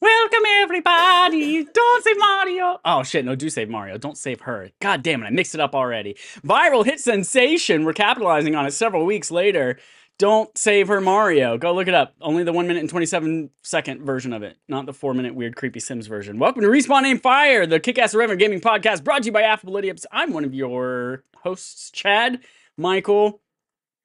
Welcome everybody, don't save Mario. Oh shit, no, do save Mario, don't save her. God damn it, I mixed it up already. Viral hit sensation, we're capitalizing on it several weeks later. Don't save her Mario, go look it up. Only the 1-minute and 27-second version of it, not the 4-minute weird creepy Sims version. Welcome to Respawn Aim Fire, the kick-ass irreverent gaming podcast brought to you by Affable Idiots. I'm one of your hosts, Chad Michael.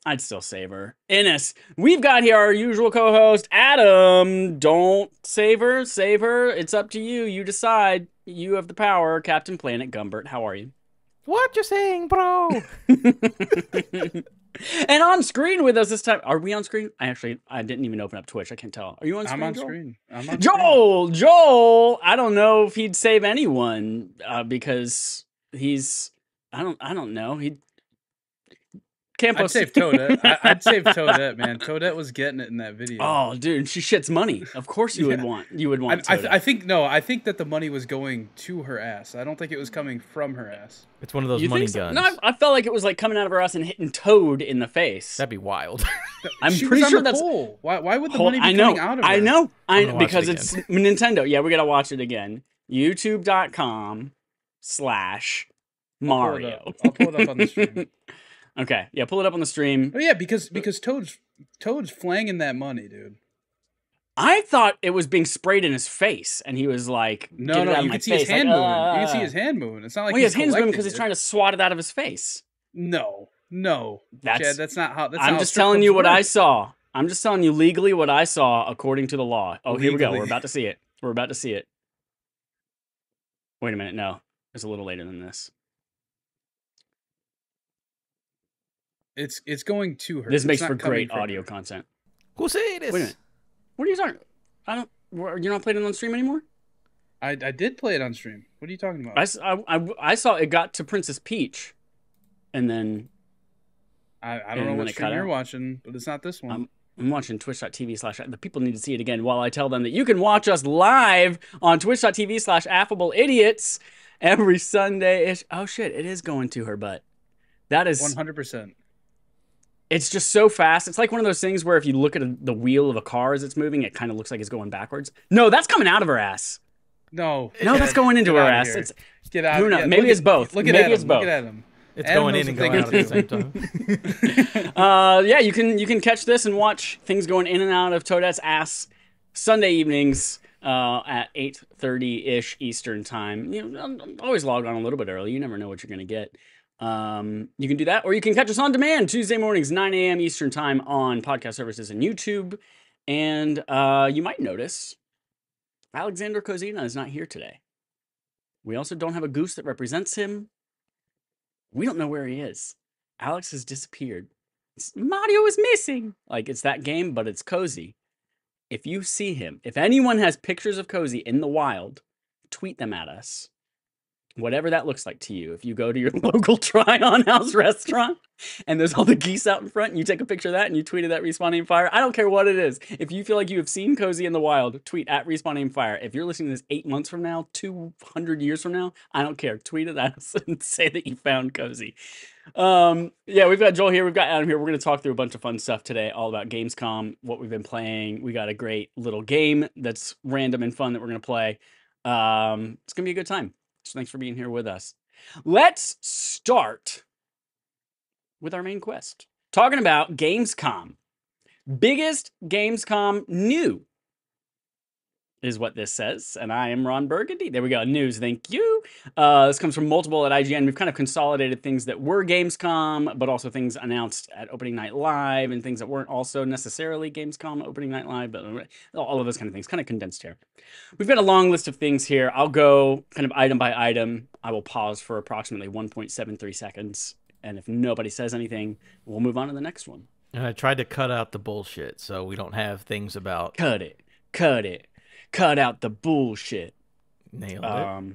I'd still save her. Innis. We've got here our usual co-host, Adam. Don't save her. Save her. It's up to you. You decide. You have the power. Captain Planet Gumbert, how are you? What you saying, bro? And on screen with us this time. Are we on screen? I didn't even open up Twitch. I can't tell. Are you on screen? I'm on screen. I'm on Joel! Screen. Joel! I don't know if he'd save anyone because he's... I don't know. He'd... Campos. I'd save Toadette. I'd save Toadette, man. Toadette was getting it in that video. Oh, dude, she shits money. Of course you would want. You would want. I think that the money was going to her ass. I don't think it was coming from her ass. It's one of those money guns. No, I felt like it was like coming out of her ass and hitting Toad in the face. That'd be wild. I'm pretty sure that's cool. Why would the money be coming out of her? I know. Because it's Nintendo. Yeah, we gotta watch it again. YouTube.com/Mario. I'll pull it up on the stream. Okay, yeah, pull it up on the stream. Oh yeah, because Toad's flanging that money, dude. I thought it was being sprayed in his face, and he was like, "No, you can see his hand moving. You can see his hand moving. It's not like his hand's moving because he's trying to swat it out of his face." No, that's not how. I'm just telling you what I saw. I'm just telling you legally what I saw according to the law. Oh, here we go. We're about to see it. We're about to see it. Wait a minute. No, it's a little later than this. It's going to her. This makes for great audio content. Who's saying this? Wait a minute. What are you talking? You're not playing it on stream anymore? I did play it on stream. What are you talking about? I saw it got to Princess Peach, and then I don't know what stream you're watching, but it's not this one. I'm watching twitch.tv/. The people need to see it again while I tell them that you can watch us live on twitch.tv/affableidiots every Sunday ish. Oh shit! It is going to her butt. That is 100%. It's just so fast. It's like one of those things where if you look at the wheel of a car as it's moving, it kind of looks like it's going backwards. No, that's coming out of her ass. No, that's going into her ass. It's, get out. Who knows? Maybe it's both. Look at Adam. It's going in and going out at the same time. Yeah, you can catch this and watch things going in and out of Toadette's ass Sunday evenings at 8:30-ish Eastern time. You know, always log on a little bit early. You never know what you're going to get. You can do that, or you can catch us on demand Tuesday mornings, 9 a.m. Eastern time on podcast services and YouTube. And you might notice Alexander Kozina is not here today. We also don't have a goose that represents him. We don't know where he is. Alex has disappeared. Mario is missing. Like, it's that game, but it's Cozy. If you see him, if anyone has pictures of Cozy in the wild, tweet them at us. Whatever that looks like to you. If you go to your local Try-On House restaurant and there's all the geese out in front and you take a picture of that and you tweet it at Respawn Aim Fire, I don't care what it is. If you feel like you have seen Cozy in the wild, tweet at Respawn Aim Fire. If you're listening to this 8 months from now, 200 years from now, I don't care. Tweet it at us and say that you found Cozy. Yeah, we've got Joel here. We've got Adam here. We're going to talk through a bunch of fun stuff today, all about Gamescom, what we've been playing. We got a great little game that's random and fun that we're going to play. It's going to be a good time. So thanks for being here with us. Let's start with our main quest. Talking about Gamescom. Biggest Gamescom new is what this says. And I am Ron Burgundy. There we go. News. Thank you. This comes from multiple at IGN. We've kind of consolidated things that were Gamescom, but also things announced at Opening Night Live and things that weren't also necessarily Gamescom, Opening Night Live, but all of those kind of things kind of condensed here. We've got a long list of things here. I'll go kind of item by item. I will pause for approximately 1.73 seconds. And if nobody says anything, we'll move on to the next one. And I tried to cut out the bullshit, so we don't have things about... Cut it. Cut out the bullshit. Nailed it.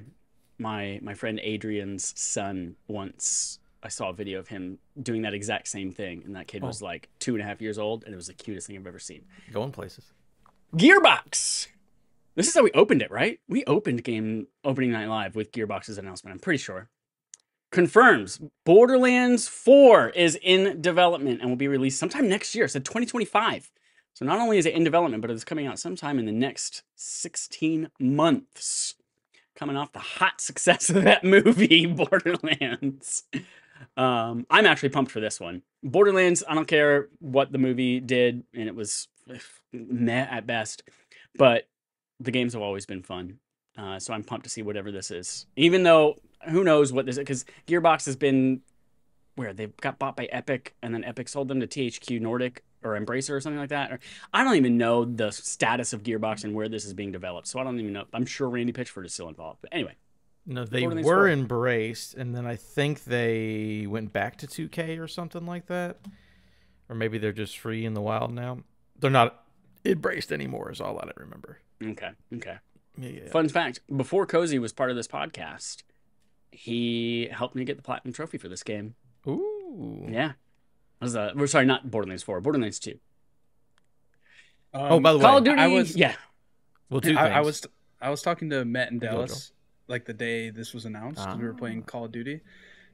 My friend Adrian's son, once I saw a video of him doing that exact same thing, and that kid was like 2.5 years old, and it was the cutest thing I've ever seen. Going places. Gearbox. This is how we opened it, right? We opened Opening Night Live with Gearbox's announcement, I'm pretty sure. confirms Borderlands 4 is in development and will be released sometime next year. So 2025. So not only is it in development, but it's coming out sometime in the next 16 months. Coming off the hot success of that movie, Borderlands. I'm actually pumped for this one. Borderlands, I don't care what the movie did, and it was meh at best, but the games have always been fun. So I'm pumped to see whatever this is. Even though, who knows what this is, because Gearbox has been, where they got bought by Epic, and then Epic sold them to THQ Nordic, or Embracer or something like that. Or, I don't even know the status of Gearbox and where this is being developed. So I don't even know. I'm sure Randy Pitchford is still involved. But anyway. No, they were embraced, and then I think they went back to 2K or something like that. Or maybe they're just free in the wild now. They're not embraced anymore is all I remember. Okay, okay. Yeah. Fun fact, before Cozy was part of this podcast, he helped me get the Platinum Trophy for this game. Ooh. Yeah. We're sorry, not Borderlands 4, Borderlands 2. Oh, by the way, Call of Duty, I was talking to Matt and Dallas like the day this was announced. We were playing Call of Duty,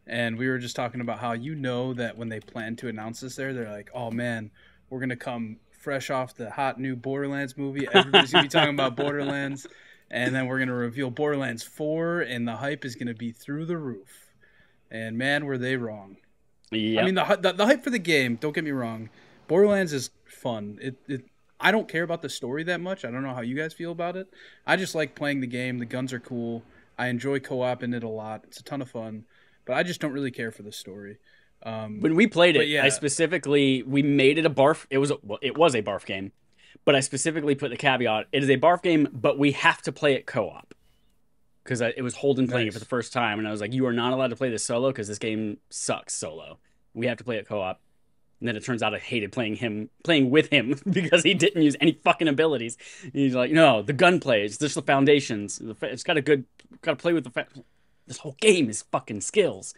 and we were just talking about how, you know, that when they plan to announce this, they're like, oh man, we're gonna come fresh off the hot new Borderlands movie. Everybody's gonna be talking about Borderlands, and then we're gonna reveal Borderlands 4, and the hype is gonna be through the roof. And man, were they wrong. Yep. I mean, the hype for the game, don't get me wrong, Borderlands is fun. I don't care about the story that much. I don't know how you guys feel about it. I just like playing the game. The guns are cool. I enjoy co-op in it a lot. It's a ton of fun, but I just don't really care for the story. When we played it, yeah. We made it a barf. It was a barf game, but I specifically put the caveat: it is a barf game, but we have to play it co-op. Because it was Holden playing it for the first time, and I was like, you are not allowed to play this solo because this game sucks solo. We have to play it co-op. And then it turns out I hated playing with him because he didn't use any fucking abilities. And he's like, no, the gunplay, it's just the foundations. It's got a good, got to play with the fact. This whole game is fucking skills.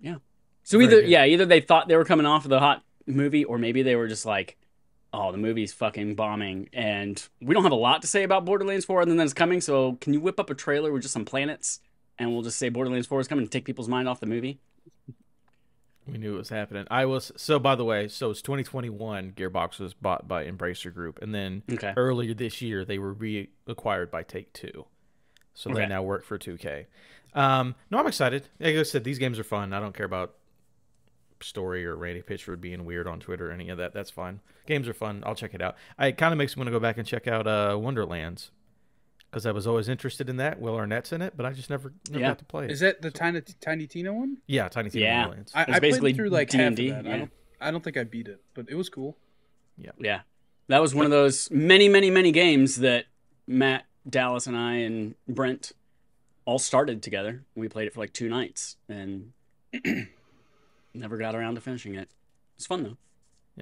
Yeah. So either they thought they were coming off of the hot movie, or maybe they were just like, oh, the movie's fucking bombing, and we don't have a lot to say about Borderlands 4 other than it's coming, so can you whip up a trailer with just some planets, and we'll just say Borderlands 4 is coming and take people's mind off the movie? We knew it was happening. By the way, so it's 2021, Gearbox was bought by Embracer Group, and then earlier this year, they were reacquired by Take-Two. So they now work for 2K. No, I'm excited. Like I said, these games are fun. I don't care about story or Randy Pitchford being weird on Twitter or any of that. That's fine. Games are fun. I'll check it out. It kind of makes me want to go back and check out Wonderlands, because I was always interested in that. Will Arnett's in it, but I just never got to play it. Is that the Tiny Tina one? Yeah, Tiny Tina Wonderlands. I played through like half of that. Yeah. I don't think I beat it, but it was cool. Yeah. Yeah. That was one of those many, many, many games that Matt, Dallas, and I and Brent all started together. We played it for like 2 nights, and never got around to finishing it. It's fun, though.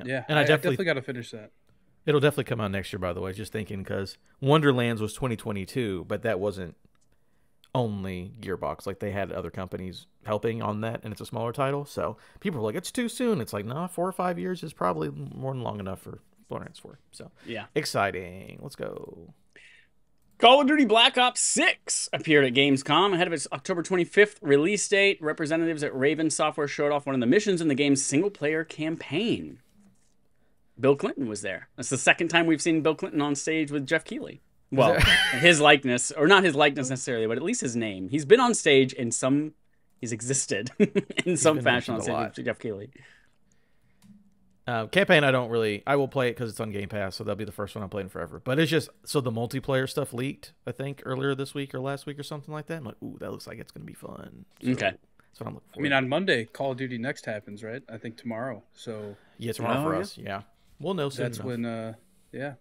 Yeah, and I definitely got to finish that. It'll definitely come out next year, by the way, just thinking, because Wonderlands was 2022, but that wasn't only Gearbox. Like, they had other companies helping on that, and it's a smaller title. So people were like, it's too soon. It's like, nah, 4 or 5 years is probably more than long enough for Borderlands 4. So, yeah. Exciting. Let's go. Call of Duty Black Ops 6 appeared at Gamescom ahead of its October 25th release date. Representatives at Raven Software showed off one of the missions in the game's single-player campaign. Bill Clinton was there. That's the second time we've seen Bill Clinton on stage with Jeff Keighley. Well, his likeness, or not his likeness necessarily, but at least his name. He's been on stage in some... He's existed in some fashion on stage with Jeff Keighley. Campaign, I will play it because it's on Game Pass, so that'll be the first one I'm playing forever. But it's just, so the multiplayer stuff leaked, I think, earlier this week or last week or something like that. I'm like, ooh, that looks like it's going to be fun. So, okay. That's what I'm looking for. I mean, on Monday, Call of Duty Next happens, right? I think tomorrow. So yeah, tomorrow for us. Yeah. We'll know soon enough. That's when,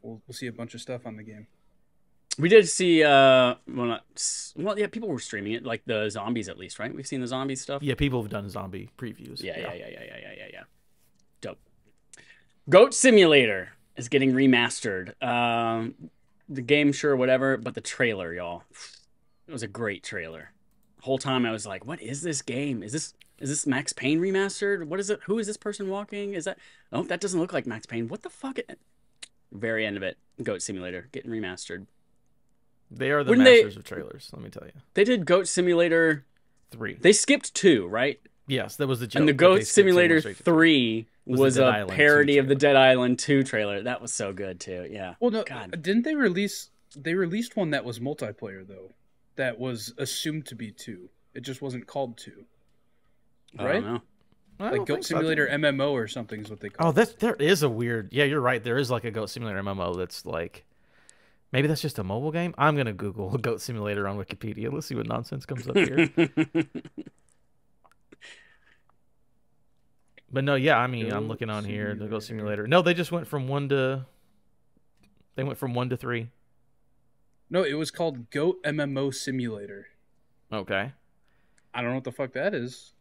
we'll see a bunch of stuff on the game. We did see, people were streaming it, like the zombies at least, right? We've seen the zombie stuff. Yeah, people have done zombie previews. Yeah. Dope. Goat Simulator is getting remastered. The game, sure, whatever, but the trailer, y'all. It was a great trailer. The whole time I was like, what is this game? Is this Max Payne remastered? What is it? Who is this person walking? Oh, that doesn't look like Max Payne. What the fuck? Very end of it, Goat Simulator getting remastered. They are the masters of trailers, let me tell you. They did Goat Simulator 3. They skipped 2, right? Yes, that was the joke. And the Goat Simulator 3 was a parody of the Dead Island 2 trailer. That was so good too. Yeah. Well, no, God. Didn't they release? They released one that was multiplayer though, that was assumed to be 2. It just wasn't called 2. Right? I don't know. Like Goat Simulator MMO or something is what they call it. Oh, there is a weird. Yeah, you're right. There is like a Goat Simulator MMO that's like. Maybe that's just a mobile game. I'm gonna Google Goat Simulator on Wikipedia. Let's see what nonsense comes up here. But no, yeah, I mean, I'm looking on here. The Goat Simulator. No, they just went from 1 to. They went from 1 to 3. No, it was called Goat MMO Simulator. Okay. I don't know what the fuck that is.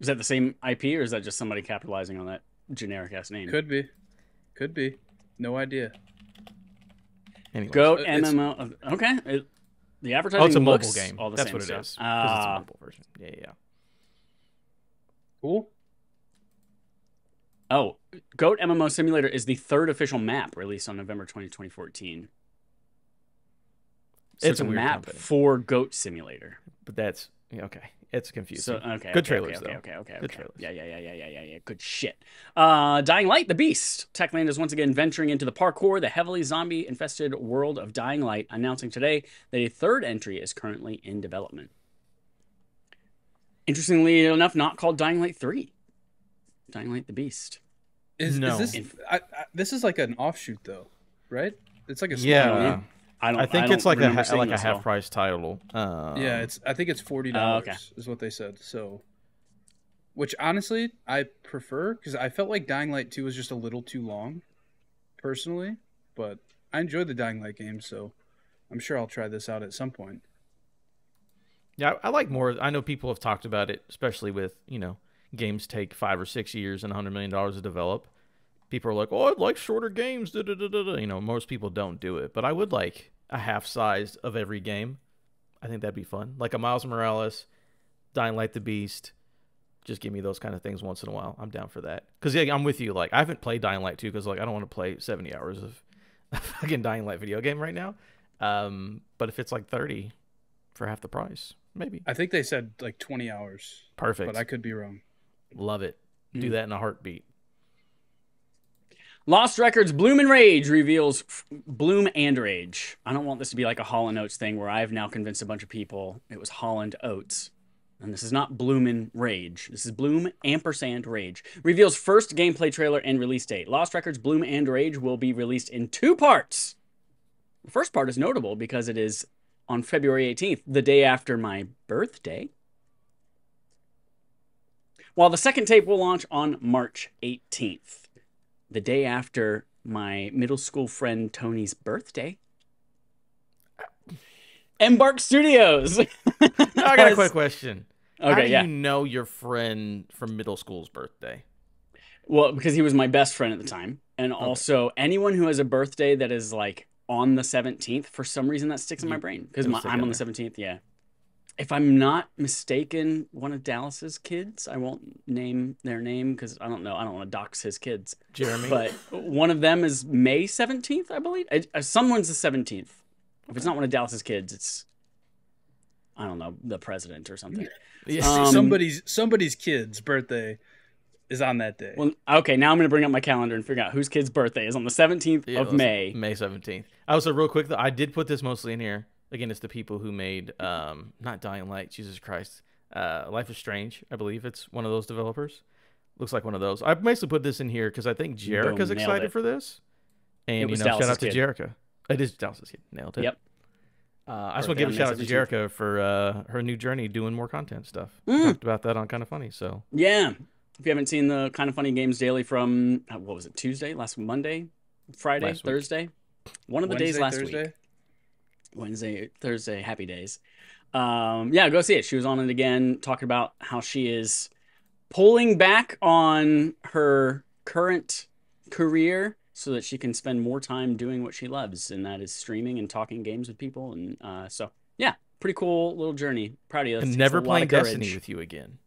Is that the same IP, or is that just somebody capitalizing on that generic ass name? Could be. Could be. No idea. Anyways. Goat MMO. Okay. The advertising. Oh, it's a mobile game. All the That's same what it stuff. Is. Because it's a mobile version. Yeah, yeah. Cool. Oh, Goat MMO Simulator is the 3rd official map released on November 20, 2014. So it's a weird map company. For Goat Simulator. But that's okay. It's confusing. So, okay, good trailers, though. Okay. Good trailers. Yeah. Good shit. Dying Light the Beast. Techland is once again venturing into the parkour, the heavily zombie-infested world of Dying Light, announcing today that a 3rd entry is currently in development. Interestingly enough, not called Dying Light 3. Dying Light the Beast. This is like an offshoot, though, right? It's like a game. I think it's like a half-price title. Yeah, I think it's $40 is what they said. So, which honestly I prefer, because I felt like Dying Light 2 was just a little too long, personally. But I enjoyed the Dying Light game, so I'm sure I'll try this out at some point. Yeah, I like more. I know people have talked about it, especially with games take 5 or 6 years and $100 million to develop. People are like, oh, I'd like shorter games. Most people don't do it, but I would like a half-sized of every game. I think that'd be fun. Like a Miles Morales, Dying Light the Beast. Just give me those kind of things once in a while. I'm down for that. Because yeah, I'm with you. Like, I haven't played Dying Light 2 because I don't want to play 70 hours of a fucking Dying Light video game right now. But if it's like 30 for half the price, maybe. I think they said like 20 hours. Perfect. But I could be wrong. Love it. Do that in a heartbeat. Lost Records Bloom and Rage reveals Bloom and Rage. I don't want this to be like a Hall & Oates thing where I've now convinced a bunch of people it was Hall & Oates. And this is not Bloom and Rage. This is Bloom & Rage. Reveals first gameplay trailer and release date. Lost Records Bloom and Rage will be released in 2 parts. The first part is notable because it is on February 18th, the day after my birthday. While the second tape will launch on March 18th. The day after my middle school friend Tony's birthday. Embark Studios. I got a quick question. Okay, How do you know your friend from middle school's birthday? Well, because he was my best friend at the time. And also, anyone who has a birthday that is like on the 17th, for some reason that sticks in my brain. Because I'm on the 17th, yeah. If I'm not mistaken, one of Dallas's kids, I won't name their name because I don't know. I don't want to dox his kids. Jeremy. But one of them is May 17th, I believe. Someone's the 17th. If it's not one of Dallas's kids, it's, I don't know, the president or something. Yeah. Somebody's kid's birthday is on that day. Well, okay, now I'm going to bring up my calendar and figure out whose kid's birthday is on the 17th of May. May 17th. Also, real quick, though, I did put this mostly in here. Again, it's the people who made, not Dying Light, Jesus Christ, Life is Strange, I believe it's one of those developers. Looks like one of those. I basically put this in here because I think Jerrica's excited for this. And, shout out to Jerrica. It is Dallas's kid. Nailed it. Yep. I just want to give a shout out to Jerrica for her new journey doing more content stuff. We talked about that on Kind of Funny, so. Yeah. If you haven't seen the Kind of Funny Games Daily from, what was it, Tuesday, last Monday, Friday, last Thursday? One of the days last Thursday? Week. Wednesday, Thursday, happy days. Yeah, go see it. She was on it again, talking about how she is pulling back on her current career so that she can spend more time doing what she loves, and that is streaming and talking games with people. And so, yeah, pretty cool little journey. Proud of you. And never playing Destiny with you again.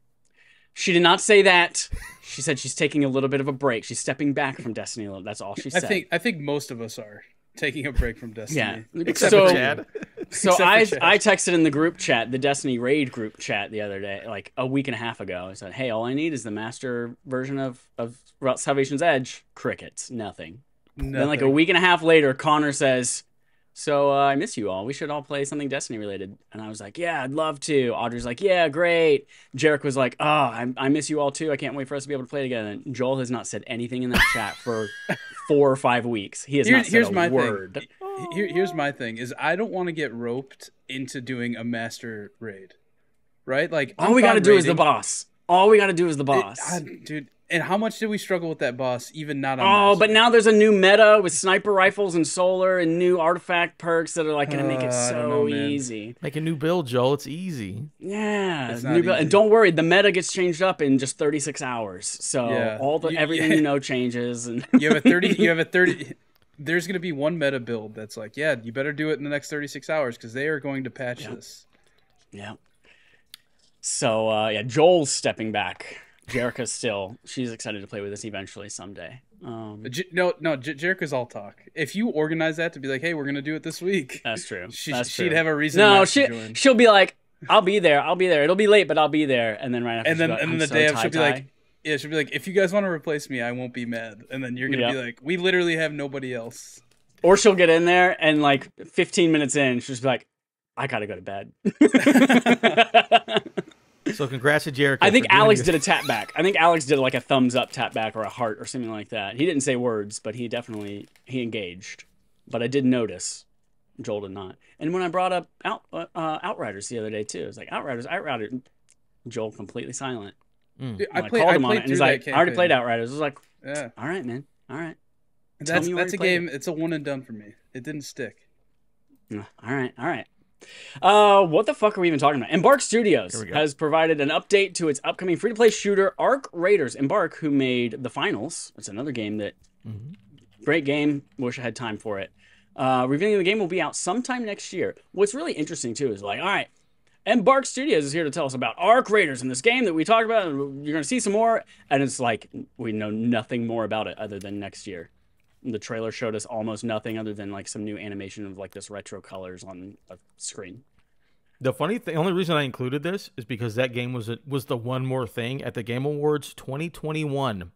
She did not say that. She said she's taking a little bit of a break. She's stepping back from Destiny a little. That's all she said. I think most of us are. Taking a break from Destiny. Yeah. Except for Chad. So I texted in the group chat, the Destiny Raid group chat the other day, like a week and a half ago. I said, hey, all I need is the master version of Salvation's Edge. Crickets. Nothing. Then like a week and a half later, Connor says, so I miss you all. We should all play something Destiny related. And I was like, yeah, I'd love to. Audrey's like, yeah, great. Jerrica was like, oh, I miss you all too. I can't wait for us to be able to play together. And Joel has not said anything in that chat for 4 or 5 weeks. He has not said a word. Here's my thing is I don't want to get roped into doing a master raid, right? Like all we got to do is the boss. All we got to do is the boss. Dude. And how much did we struggle with that boss, even not on master? But now there's a new meta with sniper rifles and solar and new artifact perks that are like going to make it so easy. Like a new build, Joel. It's easy. Yeah. It's new build. And don't worry, the meta gets changed up in just 36 hours. So yeah. Everything you know changes. And there's going to be one meta build that's like, yeah, you better do it in the next 36 hours because they are going to patch this. Yeah. So, yeah, Joel's stepping back. Jerrica's still, she's excited to play with us eventually someday. Jerrica's all talk. If you organize that to be like, hey, we're gonna do it this week, that's true. She'd have a reason. No, she'll be like, I'll be there. It'll be late, but I'll be there. And then right after, she'll be like, if you guys want to replace me, I won't be mad. And then you're gonna be like, we literally have nobody else. Or she'll get in there and like 15 minutes in, she'll just be like, I gotta go to bed. So congrats to Jerrica. I think Alex did a tap back. I think Alex did like a thumbs up tap back or a heart or something like that. He didn't say words, but he definitely, he engaged. But I did notice Joel did not. And when I brought up Outriders the other day too, I was like, Outriders. Joel completely silent. Mm. Dude, I called him on it and he's like, campaign. I already played Outriders. I was like, all right, man. All right. That's a game. It's a one and done for me. It didn't stick. All right. What the fuck are we even talking about? Embark Studios has provided an update to its upcoming free-to-play shooter Arc Raiders. Embark, who made The Finals, it's another game that great game, wish I had time for it. Revealing the game will be out sometime next year. What's really interesting too is like, all right, Embark Studios is here to tell us about Arc Raiders and this game that we talked about, and you're gonna see some more, and it's like we know nothing more about it other than next year. The trailer showed us almost nothing other than like some new animation of like this retro colors on a screen. The funny thing, the only reason I included this is because that game was the one more thing at the Game Awards 2021.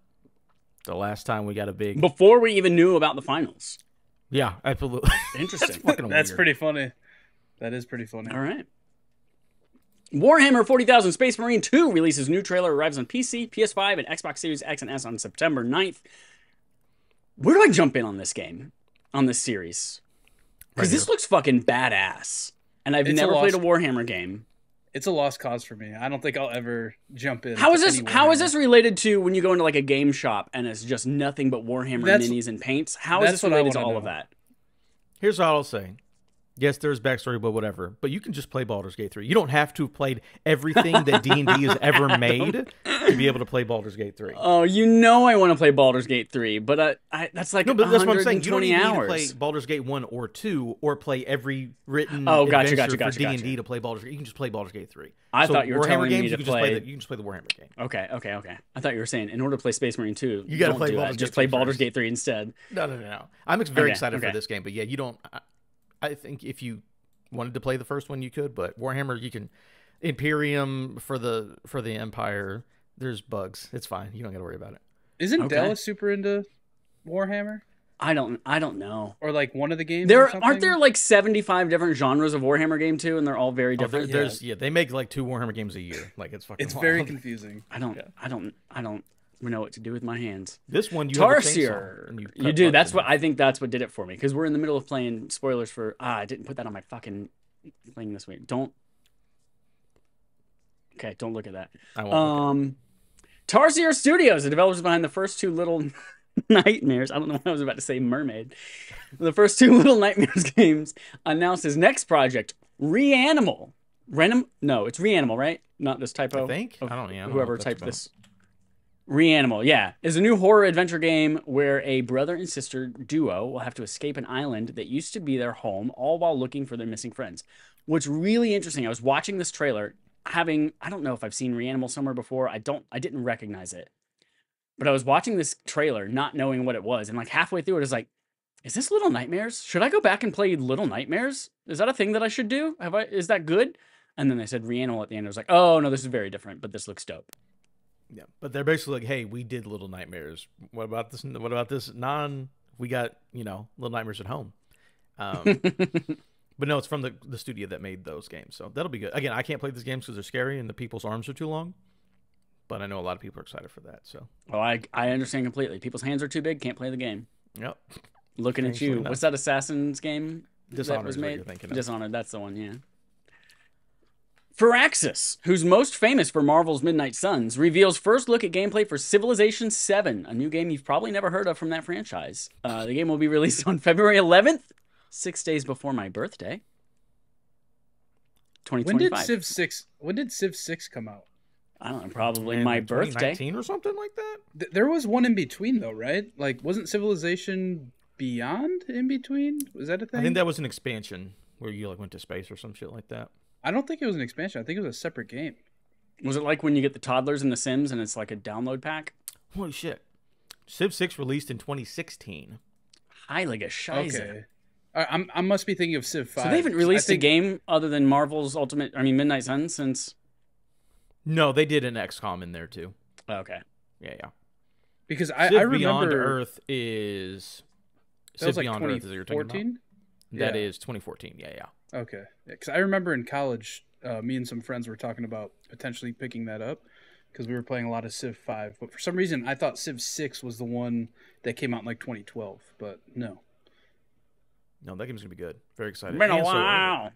The last time we got a big... Before we even knew about the finals. Yeah, absolutely. Interesting. That's pretty funny. That is pretty funny. All right. Warhammer 40,000 Space Marine 2 releases new trailer, arrives on PC, PS5, and Xbox Series X and S on September 9th. Where do I jump in on this game, on this series? Because this looks fucking badass, and I've never played a Warhammer game. It's a lost cause for me. I don't think I'll ever jump in. How is this related to when you go into like a game shop and it's just nothing but Warhammer minis and paints? How is this related to all of that? Here's what I'll say. Yes, there's backstory, but whatever. But you can just play Baldur's Gate 3. You don't have to have played everything that D&D has ever made to be able to play Baldur's Gate 3. Oh, you know I want to play Baldur's Gate 3, but that's like 120 hours. No, but that's what I'm saying. You don't need to play Baldur's Gate 1 or 2 or play every written adventure for D&D to play Baldur's Gate. You can just play Baldur's Gate 3. I thought you were telling me to play... You can just play the Warhammer game. Okay. I thought you were saying in order to play Space Marine 2, you gotta play Baldur's Gate 3. Just play Baldur's Gate 3 instead. No. I'm very excited for this game, but yeah, you don't... I think if you wanted to play the first one, you could, but Warhammer, you can Imperium for the Empire. There's bugs. It's fine. You don't got to worry about it. Isn't Dallas super into Warhammer? I don't know. Or like one of the games. Aren't there like 75 different genres of Warhammer game too, and they're all very different. They make like 2 Warhammer games a year. Like it's fucking. It's wild. Very confusing. I don't know what to do with my hands. This one, you Tarsier. You do. That's what I think. That's what did it for me. Because we're in the middle of playing spoilers for. I didn't put that on my fucking thing this week. Don't. Okay, don't look at that. I won't. Tarsier Studios, the developers behind the first 2 Little Nightmares. I don't know what I was about to say. Mermaid. The first 2 Little Nightmares games announced his next project, Reanimal. No, it's Reanimal, right? Not this typo. I think. I don't know. Whoever typed this. Reanimal, is a new horror adventure game where a brother and sister duo will have to escape an island that used to be their home, all while looking for their missing friends. What's really interesting, I was watching this trailer, I don't know if I've seen Reanimal somewhere before. I didn't recognize it. But I was watching this trailer, not knowing what it was, and like halfway through it, I was like, Is this Little Nightmares? Should I go back and play Little Nightmares? Is that a thing that I should do? Is that good? And then they said Reanimal at the end. I was like, oh, no, this is very different, but this looks dope. Yeah, but they're basically like, hey, we did Little Nightmares. What about this? What about this? We got, you know, Little Nightmares at home. But no, it's from the studio that made those games. So that'll be good. Again, I can't play these games because they're scary and the people's arms are too long. But I know a lot of people are excited for that. So, oh, I understand completely. People's hands are too big. Can't play the game. Yep. Looking at you. What's that Assassin's game that was made? Dishonored. That's the one, yeah. Firaxis, who's most famous for Marvel's Midnight Suns, reveals first look at gameplay for Civilization 7, a new game you've probably never heard of from that franchise. The game will be released on February 11th, 6 days before my birthday. 2025. When did Civ 6 come out? I don't know, probably my birthday. 2019 or something like that? There was one in between, though, right? Like, wasn't Civilization Beyond in between? Was that a thing? I think that was an expansion where you, like, went to space or some shit like that. I don't think it was an expansion. I think it was a separate game. Was it like when you get the toddlers in The Sims and it's like a download pack? Holy shit. Civ 6 released in 2016. Heilige Scheiße. Okay. I must be thinking of Civ 5. So they haven't released a game other than Marvel's Midnight Suns since... No, they did an XCOM in there too. Okay. Yeah, yeah. Because I remember... Beyond Earth is... Civ Beyond Earth is what you're talking about? Yeah. That is 2014. Yeah, yeah. Okay, because I remember in college, me and some friends were talking about potentially picking that up because we were playing a lot of Civ 5. But for some reason, I thought Civ 6 was the one that came out in like 2012, but no. No, that game's going to be good. Very excited. Been a while.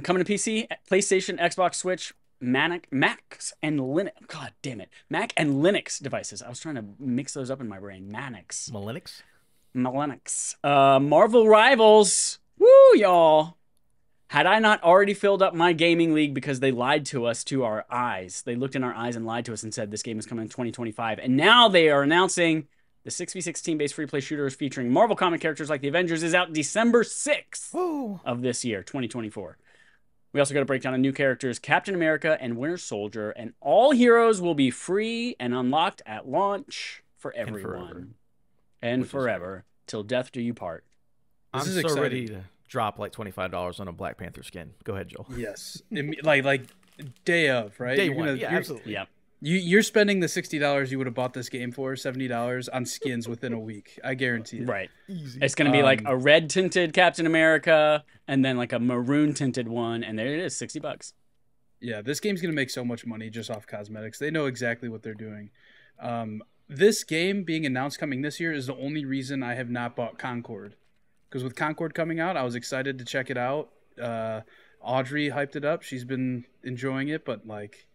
Coming to PC, PlayStation, Xbox, Switch, Macs, and Linux. God damn it. Mac and Linux devices. I was trying to mix those up in my brain. Manix. Malinux? Malenix. Marvel Rivals. Woo, y'all. Had I not already filled up my gaming league because they lied to us to our eyes. They looked in our eyes and lied to us and said this game is coming in 2025. And now they are announcing the 6v6 team-based free-play shooters featuring Marvel comic characters like the Avengers is out December 6th Woo. Of this year, 2024. We also got a breakdown of new characters, Captain America and Winter Soldier, and all heroes will be free and unlocked at launch for everyone. And forever, till death do you part. I'm so exciting. Ready to drop like $25 on a Black Panther skin. Go ahead, Joel. Yes, like day of, right? Day one, yeah, absolutely. Yeah. You're spending the $60 you would have bought this game for, $70 on skins within a week. I guarantee it. Right. Easy. It's going to be like a red tinted Captain America, and then like a maroon tinted one, and there it is, $60. Yeah, this game's going to make so much money just off cosmetics. They know exactly what they're doing. This game being announced coming this year is the only reason I have not bought Concord. Because with Concord coming out, I was excited to check it out. Audrey hyped it up. She's been enjoying it. But like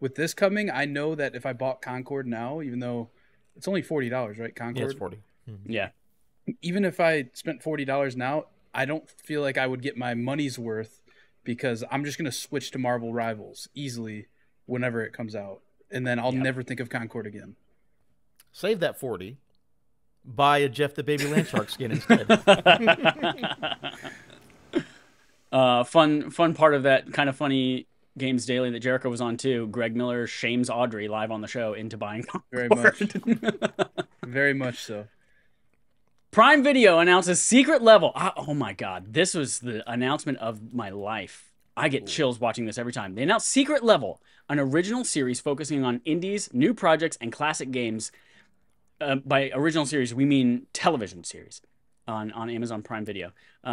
with this coming, I know that if I bought Concord now, even though it's only $40, right? Concord? Yeah, it's $40. Mm-hmm. Yeah. Even if I spent $40 now, I don't feel like I would get my money's worth because I'm just going to switch to Marvel Rivals easily whenever it comes out. And then I'll never think of Concord again. Save that $40. Buy a Jeff the Baby Landshark skin instead. Fun part of that Kind of Funny Games Daily that Jerrica was on too. Greg Miller shames Audrey live on the show into buying Concord. Very much. Very much so. Prime Video announces Secret Level. Oh my God. This was the announcement of my life. I get chills watching this every time. They announced Secret Level, an original series focusing on indies, new projects, and classic games. By original series, we mean television series on Amazon Prime Video.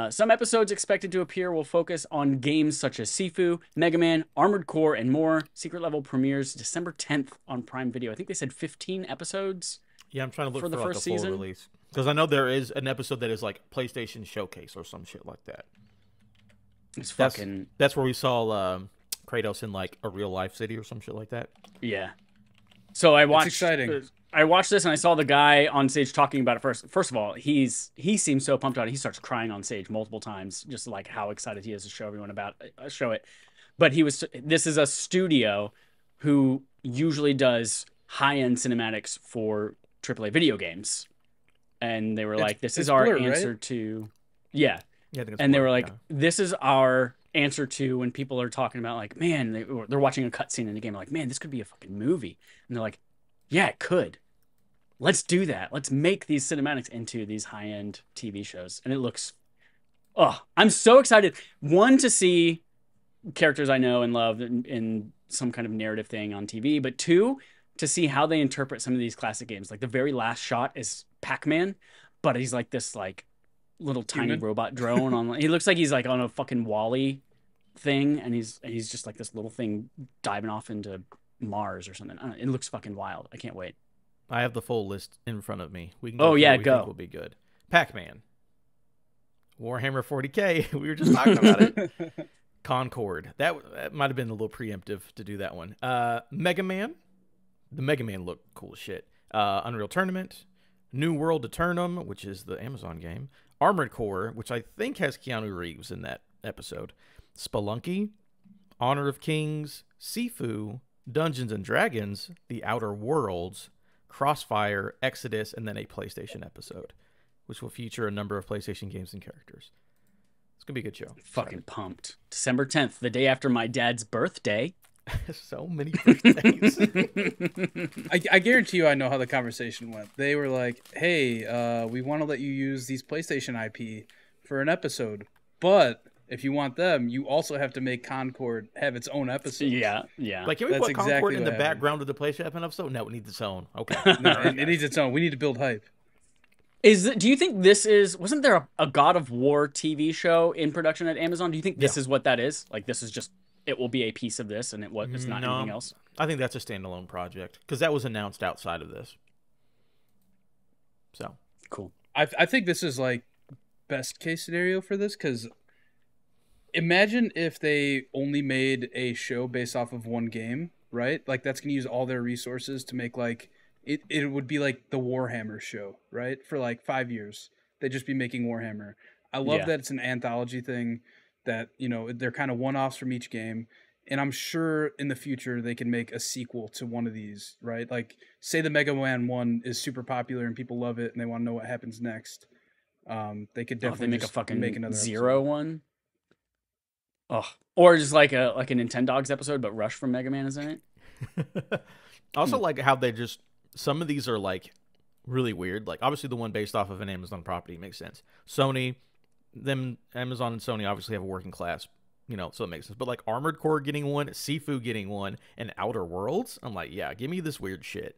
Some episodes expected to appear will focus on games such as Sifu, Mega Man, Armored Core, and more. Secret Level premieres December 10th on Prime Video. I think they said 15 episodes. Yeah, I'm trying to look for the first like a full season release because I know there is an episode that is like PlayStation Showcase or some shit like that. It's fucking. That's where we saw Kratos in like a real life city or some shit like that. Yeah. So I watched. It's exciting. I watched this and I saw the guy on stage talking about it first. First of all, he seems so pumped out. He starts crying on stage multiple times, just like how excited he is to show everyone about show it. But he was. This is a studio who usually does high-end cinematics for AAA video games, and they were like, "This is our answer to." Yeah. Yeah, and they were like, this is our answer to when people are talking about like, man, they're watching a cutscene in the game. Like, man, this could be a fucking movie. And they're like, yeah, it could. let's do that. Let's make these cinematics into these high-end TV shows. And it looks, oh, I'm so excited. One, to see characters I know and love in some kind of narrative thing on TV, but two, to see how they interpret some of these classic games. Like the very last shot is Pac-Man, but he's like this like little tiny robot drone on. He looks like he's like on a fucking WALL-E thing, and he's just like this little thing diving off into Mars or something. I don't know, it looks fucking wild. I can't wait. I have the full list in front of me. We can go. Oh yeah, go. Will be good. Pac-Man, Warhammer 40K. We were just talking about it. Concord. That might have been a little preemptive to do that one. Mega Man. The Mega Man looked cool as shit. Unreal Tournament, New World Eternum, which is the Amazon game. Armored Core, which I think has Keanu Reeves in that episode. Spelunky, Honor of Kings, Sifu, Dungeons and Dragons, The Outer Worlds, Crossfire, Exodus, and then a PlayStation episode, which will feature a number of PlayStation games and characters. It's going to be a good show. Fucking pumped. December 10th, the day after my dad's birthday. So many birthdays. I guarantee you I know how the conversation went. They were like, hey, we want to let you use these PlayStation IP for an episode, but if you want them, you also have to make Concord have its own episode. Yeah, yeah. Like, can we put Concord in the background of the PlayStation episode? No, it needs its own. Okay. No, it needs its own. We need to build hype. Do you think this is... Wasn't there a God of War TV show in production at Amazon? Do you think this is what that is? Like, this is just... It will be a piece of this, and it's not anything else. I think that's a standalone project because that was announced outside of this. So cool. I think this is like best case scenario for this, because imagine if they only made a show based off of one game, right? Like that's gonna use all their resources to make like it would be like the Warhammer show, right? For like 5 years, they'd just be making Warhammer. I love that it's an anthology thing. That, you know, they're kind of one-offs from each game. And I'm sure in the future they can make a sequel to one of these, right? Like, say the Mega Man one is super popular and people love it and they want to know what happens next. They could definitely make another Zero one. Oh, or just like a Nintendogs episode, but Rush from Mega Man is in it. Also, like how they just, some of these are like really weird. Like obviously the one based off of an Amazon property makes sense. Sony. Them Amazon and Sony obviously have a working class, you know, so it makes sense. But like Armored Core getting one, Sifu getting one, and Outer Worlds, I'm like, yeah, give me this weird shit.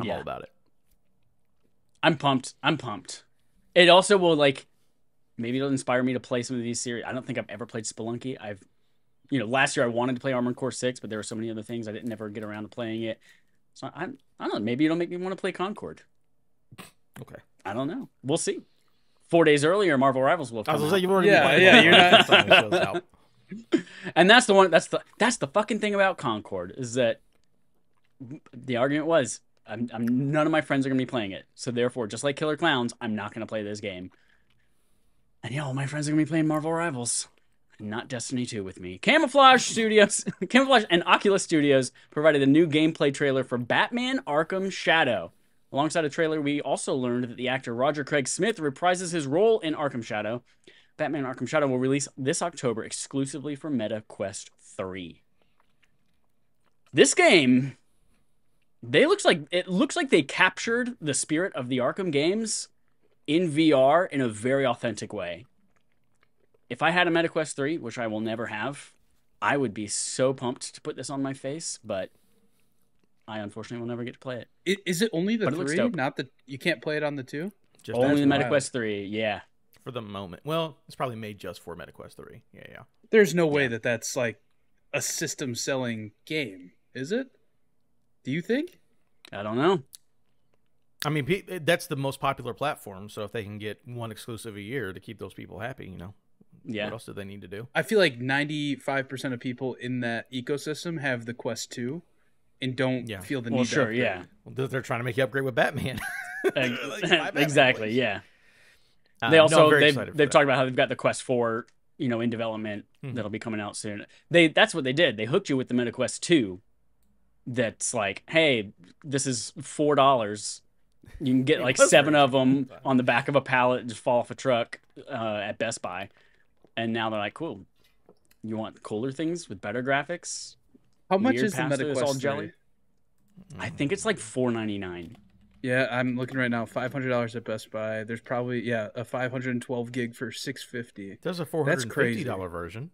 I'm all about it. I'm pumped. I'm pumped. It also will, like, maybe it'll inspire me to play some of these series. I don't think I've ever played Spelunky. You know, last year I wanted to play Armored Core 6, but there were so many other things I didn't ever get around to playing it. So I don't know. Maybe it'll make me want to play Concord. Okay. I don't know. We'll see. 4 days earlier, Marvel Rivals will come out. You've already you're not. And that's the one. That's the fucking thing about Concord, is that the argument was, none of my friends are gonna be playing it, so therefore, just like Killer Clowns, I'm not gonna play this game. And yeah, all my friends are gonna be playing Marvel Rivals, and not Destiny 2 with me. Camouflage Studios, Camouflage and Oculus Studios provided a new gameplay trailer for Batman: Arkham Shadow. Alongside a trailer, we also learned that the actor Roger Craig Smith reprises his role in Arkham Shadow. Batman Arkham Shadow will release this October exclusively for Meta Quest 3. This game, it looks like they captured the spirit of the Arkham games in VR in a very authentic way. If I had a Meta Quest 3, which I will never have, I would be so pumped to put this on my face, but I unfortunately will never get to play it. Is it only the 3? Not the, you can't play it on the 2? Just only the MetaQuest 3, yeah. For the moment. Well, it's probably made just for MetaQuest 3. Yeah, yeah. There's no way that that's like a system selling game, is it? Do you think? I don't know. I mean, that's the most popular platform, so if they can get one exclusive a year to keep those people happy, you know. Yeah. What else do they need to do? I feel like 95% of people in that ecosystem have the Quest 2. And don't feel the need to upgrade. They're trying to make you upgrade with Batman. Exactly, yeah. They also, they've talked about how they've got the Quest 4, you know, in development that'll be coming out soon. That's what they did. They hooked you with the Meta Quest 2 that's like, hey, this is $4. You can get like 7 of them on the back of a pallet and just fall off a truck at Best Buy. And now they're like, cool, you want cooler things with better graphics? How much is the MetaQuest 3? I think it's like $4.99. Yeah, I'm looking right now. $500 at Best Buy. There's probably a 512 gig for $650. There's a $450 version.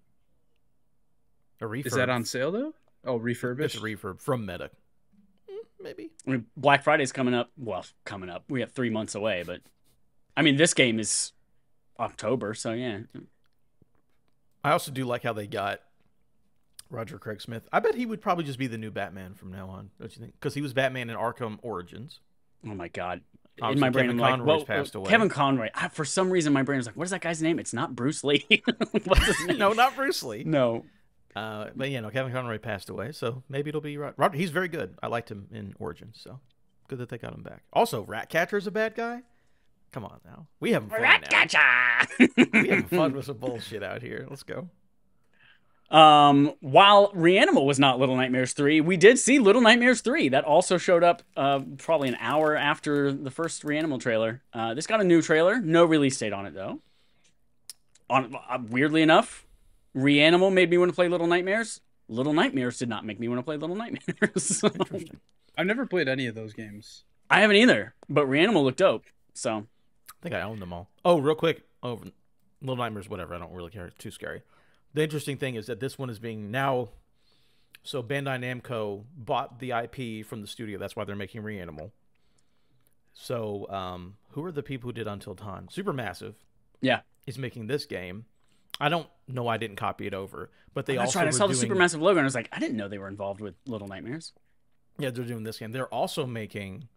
A refurb. Is that on sale though? Oh, refurbished. It's a refurb from Meta. Maybe. I mean, Black Friday's coming up. Well, coming up. We have 3 months away, but I mean, this game is October, so yeah. I also do like how they got Roger Craig Smith. I bet he would probably just be the new Batman from now on, don't you think? Because he was Batman in Arkham Origins. Oh my God! Obviously, in my brain, Kevin Conroy's passed away. Kevin Conroy. For some reason, my brain was like, "What is that guy's name?" It's not Bruce Lee. What's his name? No, not Bruce Lee. No. But you know, Kevin Conroy passed away, so maybe it'll be Robert. He's very good. I liked him in Origins, so good that they got him back. Also, Ratcatcher's a bad guy. Come on now, we having fun. Ratcatcher. We having fun with some bullshit out here. Let's go. While Reanimal was not Little Nightmares 3, we did see Little Nightmares 3. That also showed up probably an hour after the first Reanimal trailer. This got a new trailer. No release date on it, though. Weirdly enough, Reanimal made me want to play Little Nightmares. Little Nightmares did not make me want to play Little Nightmares. So. Interesting. I've never played any of those games. I haven't either, but Reanimal looked dope. So. I think I own them all. Oh, real quick. Oh, Little Nightmares, whatever. I don't really care. It's too scary. The interesting thing is that this one is being now... So Bandai Namco bought the IP from the studio. That's why they're making Reanimal. So who are the people who did Until Dawn? Supermassive. Yeah. Is making this game. I don't know. I didn't copy it over. But they also I saw the Supermassive logo and I was like, I didn't know they were involved with Little Nightmares. Yeah, they're doing this game. They're also making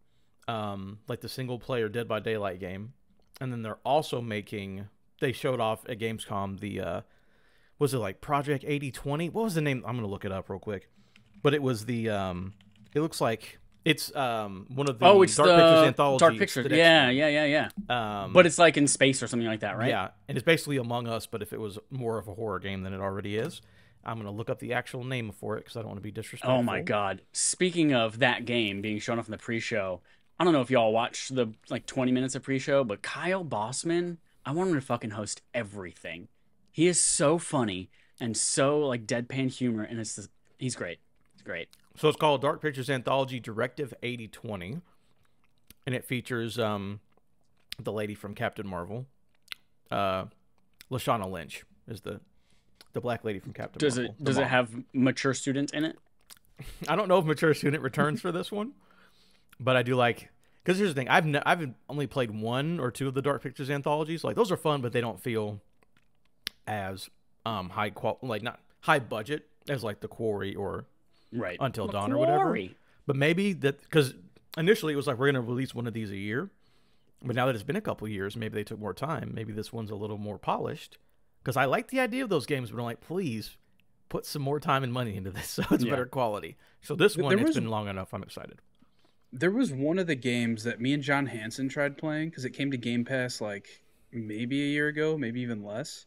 like the single-player Dead by Daylight game. And then they're also making... They showed off at Gamescom the... was it like Project 8020? What was the name? I'm going to look it up real quick. But it was the, it looks like it's one of the Dark Pictures anthologies. Dark Pictures, yeah. But it's like in space or something like that, right? Yeah, and it's basically Among Us, but if it was more of a horror game than it already is. I'm going to look up the actual name for it because I don't want to be disrespectful. Oh my God. Speaking of that game being shown off in the pre-show, I don't know if y'all watched the like 20 minutes of pre-show, but Kyle Bossman, I want him to fucking host everything. He is so funny and so like deadpan humor, and it's he's great. It's great. So it's called Dark Pictures Anthology Directive 8020, and it features the lady from Captain Marvel, Lashana Lynch is the black lady from Captain Marvel. Does it have mature student in it? I don't know if mature student returns for this one, but I do like. Because here's the thing: I've only played one or two of the Dark Pictures anthologies. Like those are fun, but they don't feel as high quality, like not high budget as like The Quarry or Until Dawn or whatever. But maybe that, because initially it was like, we're going to release one of these a year, but now that it's been a couple years, maybe they took more time. Maybe this one's a little more polished, because I like the idea of those games, but I'm like, please put some more time and money into this so it's better quality. So this one, it's been long enough. I'm excited. There was one of the games that me and John Hansen tried playing because it came to Game Pass like maybe a year ago, maybe even less.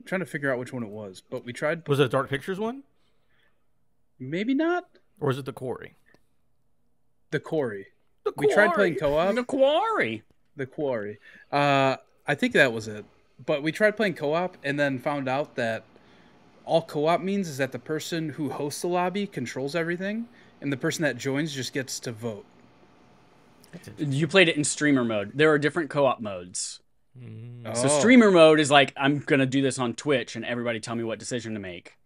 I'm trying to figure out which one it was, but we tried. Was it a Dark Pictures one? Maybe not. Or is it The Quarry? The Quarry. The Quarry. We tried playing co-op. The Quarry. The Quarry. I think that was it. But we tried playing co-op and then found out that all co-op means is that the person who hosts the lobby controls everything, and the person that joins just gets to vote. You played it in streamer mode. There are different co-op modes. So streamer mode is like, I'm going to do this on Twitch and everybody tell me what decision to make.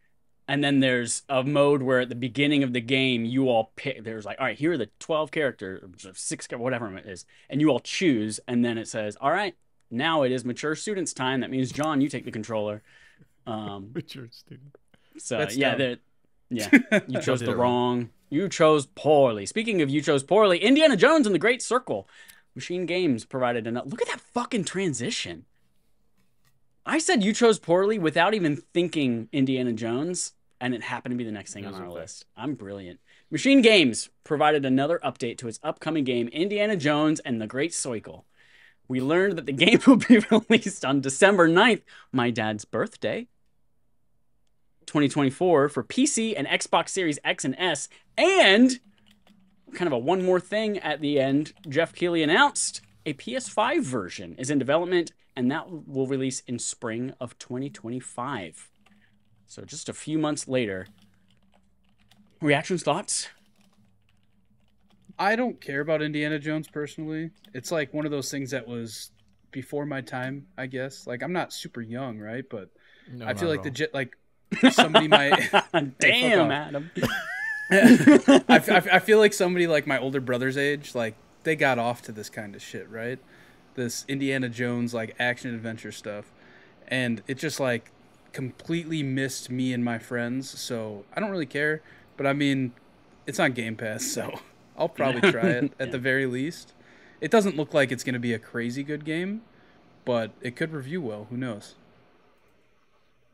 And then there's a mode where at the beginning of the game, you all pick, there's like, all right, here are the 12 characters, 6, whatever it is. And you all choose. And then it says, all right, now it is mature students time. That means John, you take the controller. Mature student. So you chose the wrong, you chose poorly. Speaking of you chose poorly, Indiana Jones and the Great Circle. Machine Games provided enough. Look at that fucking transition. I said you chose poorly without even thinking Indiana Jones, and it happened to be the next thing on our list. I'm brilliant. Machine Games provided another update to its upcoming game, Indiana Jones and the Great Circle. We learned that the game will be released on December 9th, my dad's birthday, 2024, for PC and Xbox Series X and S, and... kind of a one more thing at the end. Jeff Keighley announced a PS5 version is in development, and that will release in spring of 2025. So just a few months later. Reactions, thoughts? I don't care about Indiana Jones personally. It's like one of those things that was before my time, I guess. Like, I'm not super young, right? But no, I feel like somebody might. Damn, Adam. I feel like somebody like my older brother's age, like they got off to this kind of shit, right? This Indiana Jones like action adventure stuff, and it just like completely missed me and my friends. So I don't really care, but I mean, it's on Game Pass, so I'll probably try it at the very least. It doesn't look like it's going to be a crazy good game, but it could review well. Who knows?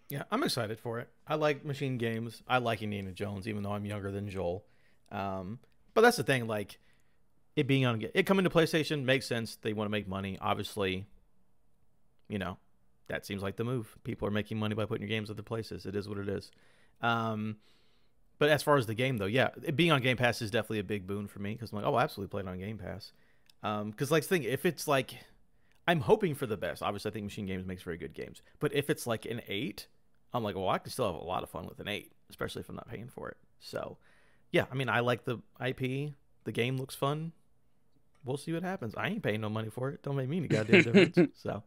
Yeah, I'm excited for it. I like Machine Games. I like Indiana Jones, even though I'm younger than Joel. But that's the thing, like it being on it coming to PlayStation makes sense. They want to make money, obviously. You know, that seems like the move. People are making money by putting your games other places. It is what it is. But as far as the game, though, yeah, it being on Game Pass is definitely a big boon for me because I'm like, oh, I absolutely played on Game Pass. Because, like, the thing, if it's like, I'm hoping for the best. Obviously, I think Machine Games makes very good games. But if it's like an 8, I'm like, well, I can still have a lot of fun with an 8, especially if I'm not paying for it. So, yeah, I mean, I like the IP. The game looks fun. We'll see what happens. I ain't paying no money for it. Don't make me any goddamn difference. So,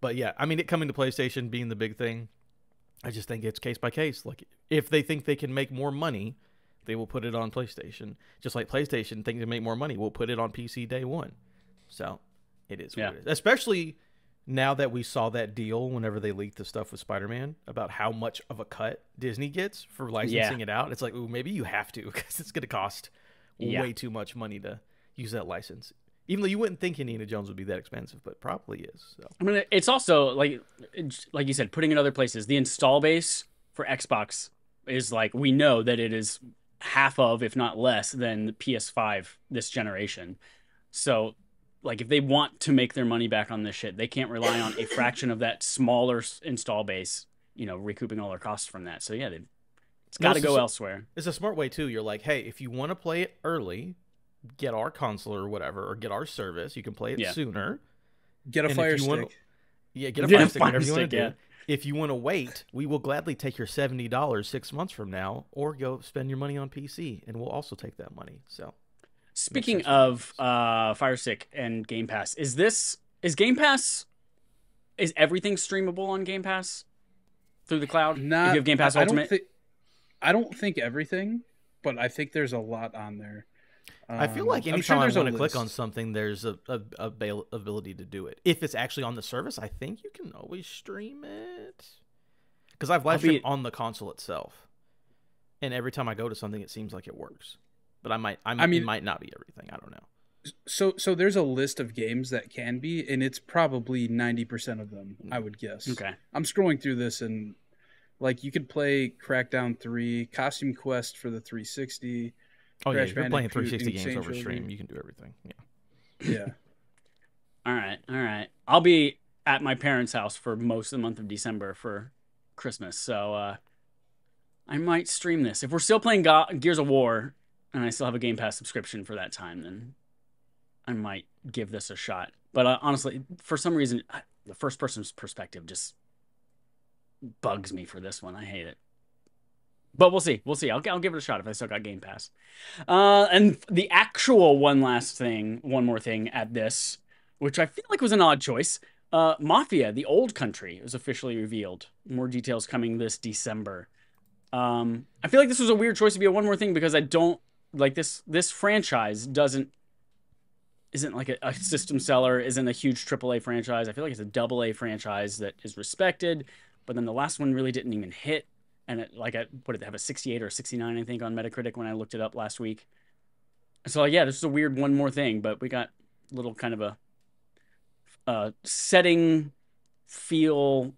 but yeah, I mean, it coming to PlayStation being the big thing. I just think it's case by case. Like, if they think they can make more money, they will put it on PlayStation. Just like PlayStation thinks they make more money, we'll put it on PC day one. So, it is what it is. Especially now that we saw that deal whenever they leaked the stuff with Spider-Man about how much of a cut Disney gets for licensing it out. It's like, ooh, maybe you have to because it's going to cost way too much money to use that license. Even though you wouldn't think Indiana Jones would be that expensive, but probably is. So. I mean, it's also, like you said, putting in other places. The install base for Xbox is, like, we know that it is half of, if not less, than the PS5 this generation. So, like, if they want to make their money back on this shit, they can't rely on a fraction of that smaller install base, you know, recouping all their costs from that. So, yeah, it's got to go elsewhere. It's a smart way, too. You're like, hey, if you want to play it early, get our console or whatever, or get our service. You can play it sooner. Get a Fire Stick. Get a Fire Stick, whatever you want to do. If you want to wait, we will gladly take your $70 6 months from now, or go spend your money on PC, and we'll also take that money. So, speaking of Fire Stick and Game Pass, is everything streamable on Game Pass through the cloud? Not, if you have Game Pass Ultimate? I don't think everything, but I think there's a lot on there. I feel like anytime I want to click on something, there's a ability to do it. If it's actually on the service, I think you can always stream it. Because I've live streamed on the console itself, and every time I go to something, it seems like it works. But I mean, it might not be everything. I don't know. So there's a list of games that can be, and it's probably 90% of them, I would guess. Okay. I'm scrolling through this, and like you could play Crackdown 3, Costume Quest for the 360. Oh, Crash Bandicoot, you're playing 360 games over stream. You can do everything. Yeah. All right. I'll be at my parents' house for most of the month of December for Christmas, so I might stream this. If we're still playing Gears of War and I still have a Game Pass subscription for that time, then I might give this a shot. But honestly, for some reason, the first person's perspective just bugs me for this one. I hate it. But we'll see. We'll see. I'll give it a shot if I still got Game Pass. And the actual one more thing at this, which I feel like was an odd choice. Mafia, The Old Country, was officially revealed. More details coming this December. I feel like this was a weird choice to be a one more thing because I don't like this franchise isn't like a system seller, isn't a huge AAA franchise. I feel like it's a AA franchise that is respected, but then the last one really didn't even hit. And I have a 68 or a 69, I think, on Metacritic when I looked it up last week. So, yeah, this is a weird one more thing, but we got a little kind of a setting feel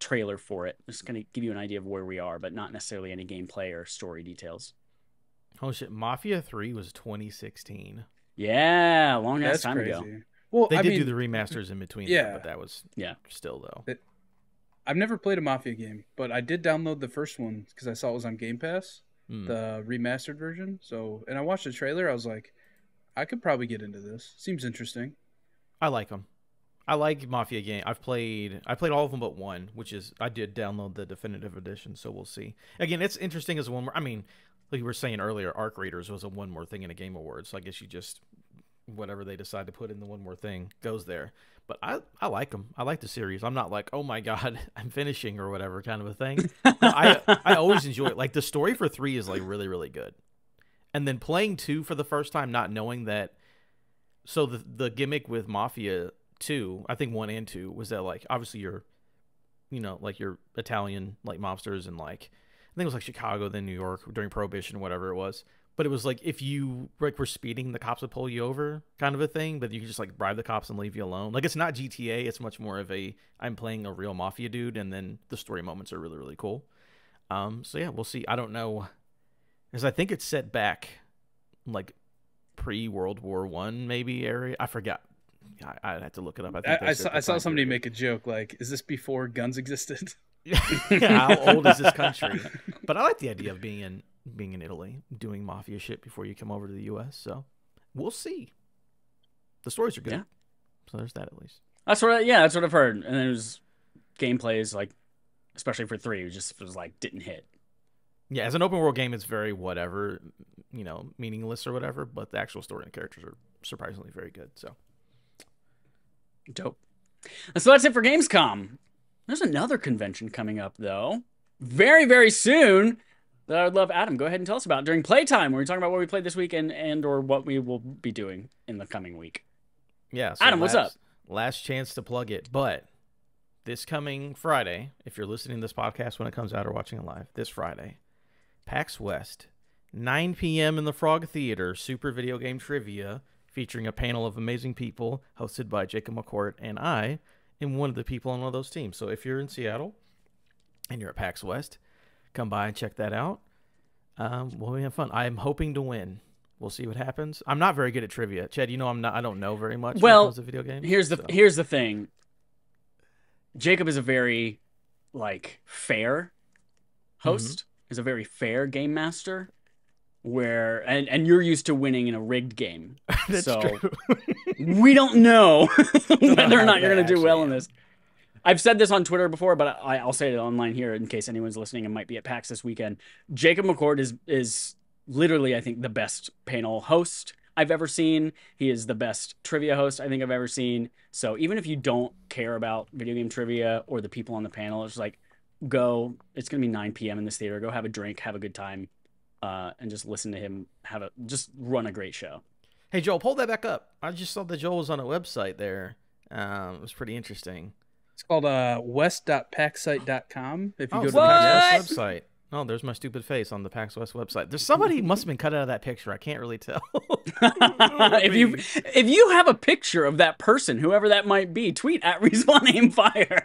trailer for it. It's going to give you an idea of where we are, but not necessarily any gameplay or story details. Oh, shit. Mafia 3 was 2016. Yeah, long-ass time ago. Well, they did do the remasters in between. Yeah. But that was still, though. I've never played a Mafia game, but I did download the first one because I saw it was on Game Pass, the remastered version. So, and I watched the trailer. I was like, I could probably get into this. Seems interesting. I like them. I like Mafia game. I played all of them but one, which is I did download the definitive edition. So we'll see. Again, it's interesting as one more. I mean, like you were saying earlier, Arc Raiders was a one more thing in a Game Awards. So I guess you just, whatever they decide to put in the one more thing goes there. But I like them. I like the series. I'm not like, oh my God, I'm finishing or whatever kind of a thing. No, I always enjoy it. Like the story for 3 is like really, really good. And then playing 2 for the first time, not knowing that. So the gimmick with Mafia 2, I think 1 and 2, was that like, obviously you're, you know, like you're Italian, like mobsters and like, I think it was like Chicago, then New York during Prohibition, whatever it was. But it was like if you like were speeding, the cops would pull you over kind of a thing. But you could just like bribe the cops and leave you alone. Like it's not GTA. It's much more of a I'm playing a real mafia dude. And then the story moments are really, really cool. So yeah, we'll see. I don't know. Because I think it's set back like pre-World War I maybe area. I forgot. I'd have to look it up. I think I saw somebody make a joke like, is this before guns existed? Yeah, how old is this country? But I like the idea of being in Italy, doing mafia shit before you come over to the U.S. So we'll see. The stories are good. Yeah. So there's that at least. That's what I've heard. And then it was gameplays, like, especially for 3, it just was like, didn't hit. Yeah, as an open world game, it's very whatever, you know, meaningless or whatever. But the actual story and characters are surprisingly very good. So dope. So that's it for Gamescom. There's another convention coming up, though, very, very soon, that I would love, Adam, go ahead and tell us about during playtime, when we're talking about what we played this week and or what we will be doing in the coming week. Yeah. So Adam, what's up? Last chance to plug it. But this coming Friday, if you're listening to this podcast when it comes out or watching it live, this Friday, PAX West, 9 p.m. in the Frog Theater, Super Video Game Trivia, featuring a panel of amazing people hosted by Jacob McCourt and I. And one of the people on one of those teams. So if you're in Seattle and you're at PAX West, come by and check that out. We'll have fun. I am hoping to win. We'll see what happens. I'm not very good at trivia, Chad. You know I'm not. I don't know very much. Well, when it comes to video games, here's the thing. Jacob is a very like fair host. He's a very fair game master. Where and you're used to winning in a rigged game. That's so true. We don't know whether or not you're going to do well in this. I've said this on Twitter before, but I'll say it online here in case anyone's listening and might be at PAX this weekend. Jacob McCord is literally, I think, the best panel host I've ever seen. He is the best trivia host I think I've ever seen. So even if you don't care about video game trivia or the people on the panel, it's like, go. It's going to be 9 p.m. in this theater. Go have a drink. Have a good time. And just listen to him just run a great show. Hey, Joel, pull that back up. I just saw that Joel was on a website there. It was pretty interesting. It's called west.paxsite.com. If you go to the PAX West website. Oh, there's my stupid face on the PAX West website. There's somebody must have been cut out of that picture. I can't really tell. if you have a picture of that person, whoever that might be, tweet at Respawn Aim Fire.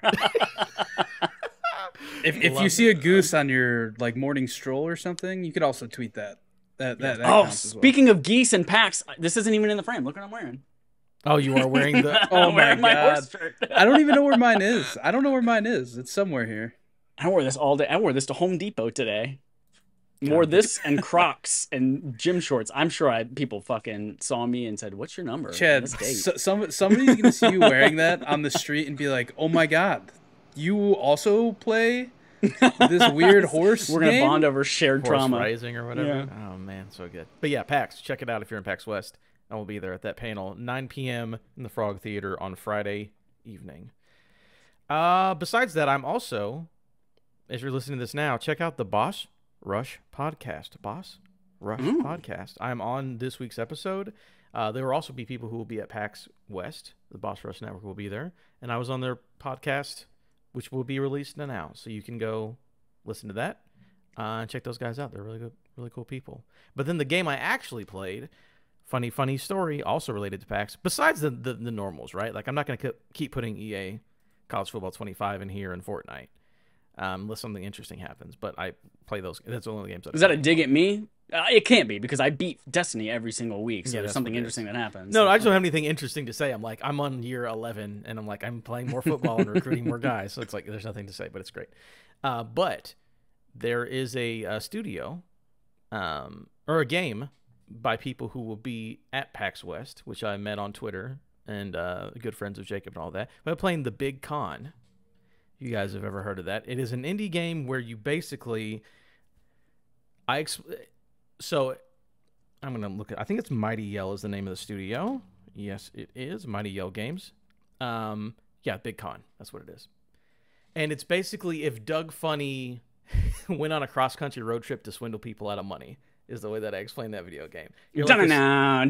If you see a goose on your like morning stroll or something, you could also tweet that. That counts as well. Speaking of geese and packs, this isn't even in the frame. Look what I'm wearing. Oh, you are wearing the. Oh my God! I don't even know where mine is. I don't know where mine is. It's somewhere here. I wore this all day. I wore this to Home Depot today. Wore this and Crocs and gym shorts. I'm sure people fucking saw me and said, "What's your number?" Chad, somebody's gonna see you wearing that on the street and be like, "Oh my God. You also play this weird horse We're going to bond over shared trauma. Horse Rising or whatever. Yeah. Oh, man, so good. But yeah, PAX, check it out if you're in PAX West. I will be there at that panel, 9 p.m. in the Frog Theater on Friday evening. Besides that, I'm also, as you're listening to this now, check out the Boss Rush podcast. Boss Rush podcast. I'm on this week's episode. There will also be people who will be at PAX West. The Boss Rush Network will be there. And I was on their podcast, which will be released in an hour. So you can go listen to that and check those guys out. They're really good, really cool people. But then the game I actually played, funny story, also related to PAX, besides the normals, right? Like I'm not going to keep putting EA College Football 25 in here and Fortnite unless something interesting happens. But I play those. That's one of the games. Is that a dig at me? It can't be because I beat Destiny every single week, so yeah, there's something interesting that happens. No, I just don't have anything interesting to say. I'm like, I'm on year 11, and I'm like, I'm playing more football and recruiting more guys, so it's like there's nothing to say, but it's great. But there is a studio or a game by people who will be at PAX West, which I met on Twitter and good friends of Jacob and all that. But I'm playing The Big Con. You guys have ever heard of that? It is an indie game where you basically So I'm going to look at, I think it's Mighty Yell is the name of the studio. Yes, it is. Mighty Yell Games. Yeah, Big Con. That's what it is. And it's basically if Doug Funny went on a cross-country road trip to swindle people out of money is the way that I explained that video game.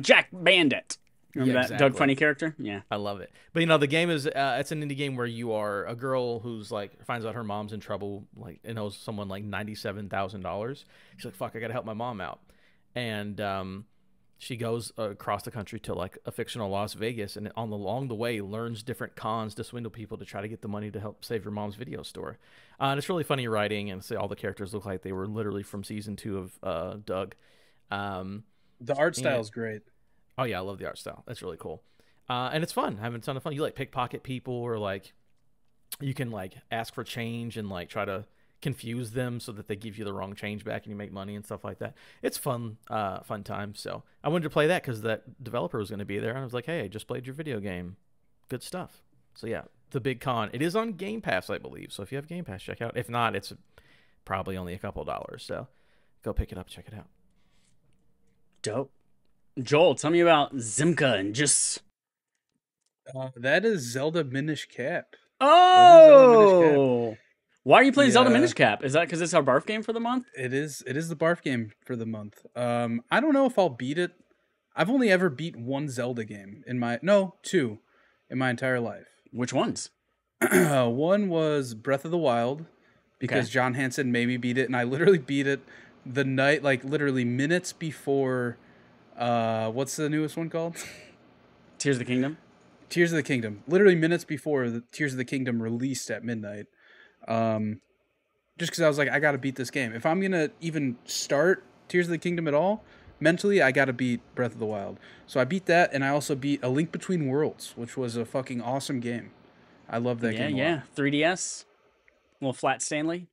Jack Bandit. Remember that Doug Funny character? Yeah. I love it. But, you know, the game is, it's an indie game where you are a girl who's, like, finds out her mom's in trouble, like, and owes someone, like, $97,000. She's like, fuck, I got to help my mom out. And she goes across the country to, like, a fictional Las Vegas, and along the way learns different cons to swindle people to try to get the money to help save her mom's video store. And it's really funny writing, and all the characters look like they were literally from season 2 of Doug. The art style is great. Oh, yeah, I love the art style. That's really cool. And it's fun. Having a ton of fun. You, like, pickpocket people or, like, you can, like, ask for change and, like, try to confuse them so that they give you the wrong change back and you make money and stuff like that. It's fun, fun time. So I wanted to play that because that developer was going to be there. And I was like, hey, I just played your video game. Good stuff. So, yeah, the Big Con. It is on Game Pass, I believe. So if you have Game Pass, check it out. If not, it's probably only a couple dollars. So go pick it up. Check it out. Dope. Joel, tell me about Zimka and just... that is Zelda Minish Cap. Oh! Cap. Why are you playing Zelda Minish Cap? Is that because it's our barf game for the month? It is. It is the barf game for the month. I don't know if I'll beat it. I've only ever beat one Zelda game in my... No, two in my entire life. Which ones? One was Breath of the Wild because John Hansen made me beat it, and I literally beat it the night, like literally minutes before... what's the newest one called? Tears of the Kingdom. Tears of the Kingdom. Literally minutes before the Tears of the Kingdom released at midnight. Just because I was like, I got to beat this game. If I'm going to even start Tears of the Kingdom at all, mentally, I got to beat Breath of the Wild. So I beat that, and I also beat A Link Between Worlds, which was a fucking awesome game. I love that game. Yeah, yeah. 3DS. A little flat Stanley.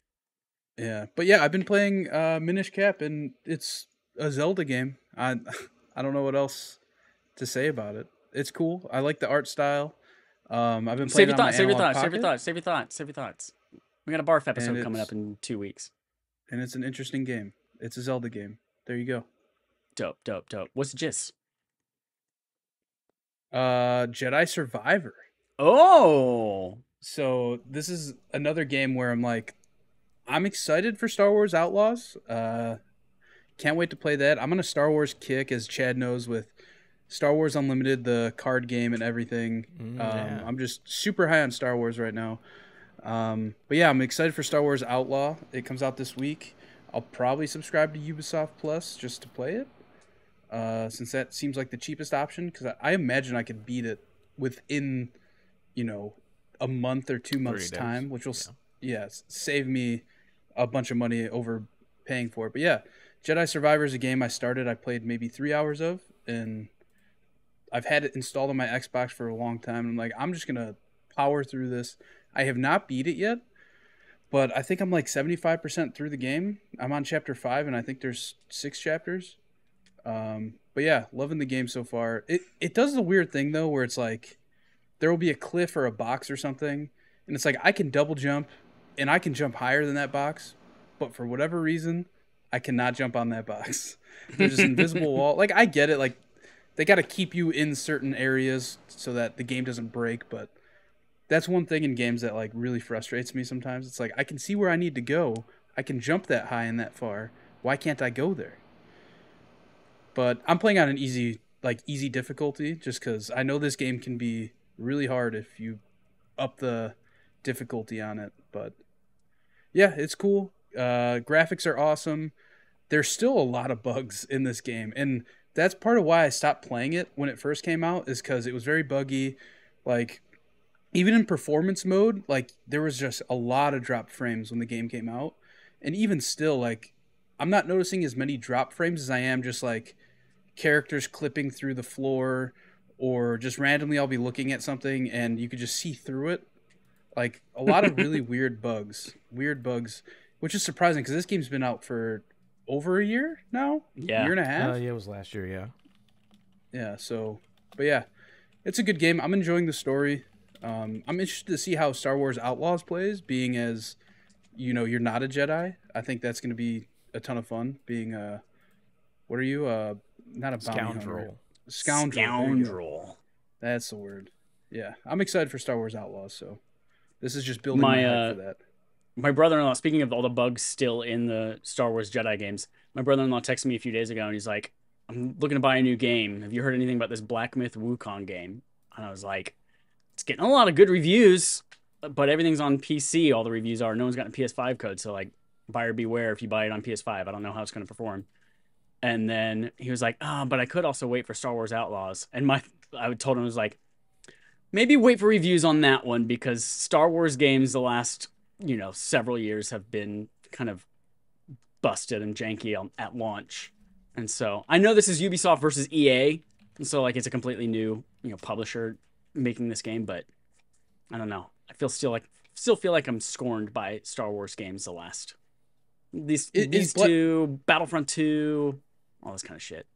Yeah. But yeah, I've been playing Minish Cap, and it's a Zelda game. I don't know what else to say about it. It's cool. I like the art style. I've been playing. Save your thoughts. We got a barf episode coming up in 2 weeks. And it's an interesting game. It's a Zelda game. There you go. Dope, dope, dope. What's the gist? Jedi Survivor. Oh. So this is another game where I'm like, I'm excited for Star Wars Outlaws. Can't wait to play that. I'm on a Star Wars kick, as Chad knows, with Star Wars Unlimited, the card game and everything. I'm just super high on Star Wars right now. But yeah, I'm excited for Star Wars Outlaw. It comes out this week. I'll probably subscribe to Ubisoft Plus just to play it, since that seems like the cheapest option, because I imagine I could beat it within, you know, a month or 2 months' time, which will save me a bunch of money over paying for it. But yeah, Jedi Survivor is a game I started. I played maybe 3 hours of, and I've had it installed on my Xbox for a long time. I'm like, I'm just going to power through this. I have not beat it yet, but I think I'm like 75% through the game. I'm on chapter 5, and I think there's 6 chapters. But yeah, loving the game so far. It does the weird thing, though, where it's like there will be a cliff or a box or something, and it's like I can double jump, and I can jump higher than that box, but for whatever reason... I cannot jump on that box. There's this invisible wall. Like, I get it. Like, they got to keep you in certain areas so that the game doesn't break. But that's one thing in games that, like, really frustrates me sometimes. It's like, I can see where I need to go. I can jump that high and that far. Why can't I go there? But I'm playing on an easy difficulty just because I know this game can be really hard if you up the difficulty on it. But, yeah, it's cool. Graphics are awesome. There's still a lot of bugs in this game, and that's part of why I stopped playing it when it first came out, is because it was very buggy. Like, even in performance mode, like, there was just a lot of drop frames when the game came out. And even still, like, I'm not noticing as many drop frames as I am just, like, characters clipping through the floor, or just randomly I'll be looking at something and you could just see through it. Like, a lot of really weird bugs. Which is surprising, because this game's been out for over a year now? Yeah. A year and a half? Yeah, it was last year, yeah. Yeah, so... But yeah, it's a good game. I'm enjoying the story. I'm interested to see how Star Wars Outlaws plays, being as, you know, you're not a Jedi. I think that's going to be a ton of fun, being What are you? Not a scoundrel. Scoundrel. That's the word. Yeah, I'm excited for Star Wars Outlaws. So this is just building my hype for that. My brother-in-law, speaking of all the bugs still in the Star Wars Jedi games, my brother-in-law texted me a few days ago and he's like, I'm looking to buy a new game. Have you heard anything about this Black Myth Wukong game? And I was like, it's getting a lot of good reviews, but everything's on PC. All the reviews are. No one's got a PS5 code. So like, buyer beware if you buy it on PS5. I don't know how it's going to perform. And then he was like, oh, but I could also wait for Star Wars Outlaws. And I told him, I was like, maybe wait for reviews on that one, because Star Wars games the last, you know, several years have been kind of busted and janky at launch. And so I know this is Ubisoft versus EA. And so like, it's a completely new, you know, publisher making this game, but I don't know. I still feel like I'm scorned by Star Wars games the last, these two, Battlefront 2, all this kind of shit.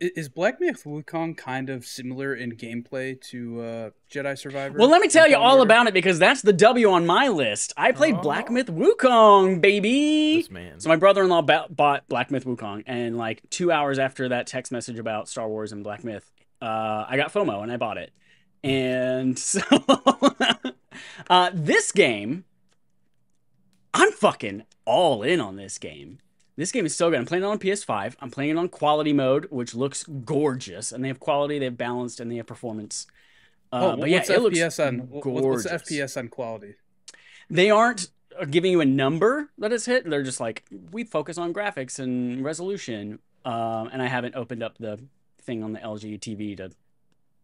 Is Black Myth Wukong kind of similar in gameplay to Jedi Survivor? Well, let me tell you all about it, because that's the W on my list. I played Black Myth Wukong, baby. This man. So my brother-in-law bought Black Myth Wukong, and like 2 hours after that text message about Star Wars and Black Myth, I got FOMO and I bought it. And so this game, I'm fucking all in on this game. This game is so good. I'm playing it on PS5. I'm playing it on quality mode, which looks gorgeous. And they have quality, they have balanced, and they have performance. But yeah, it looks gorgeous. What's FPS on quality? They aren't giving you a number that it's hit. They're just like, we focus on graphics and resolution. And I haven't opened up the thing on the LG TV to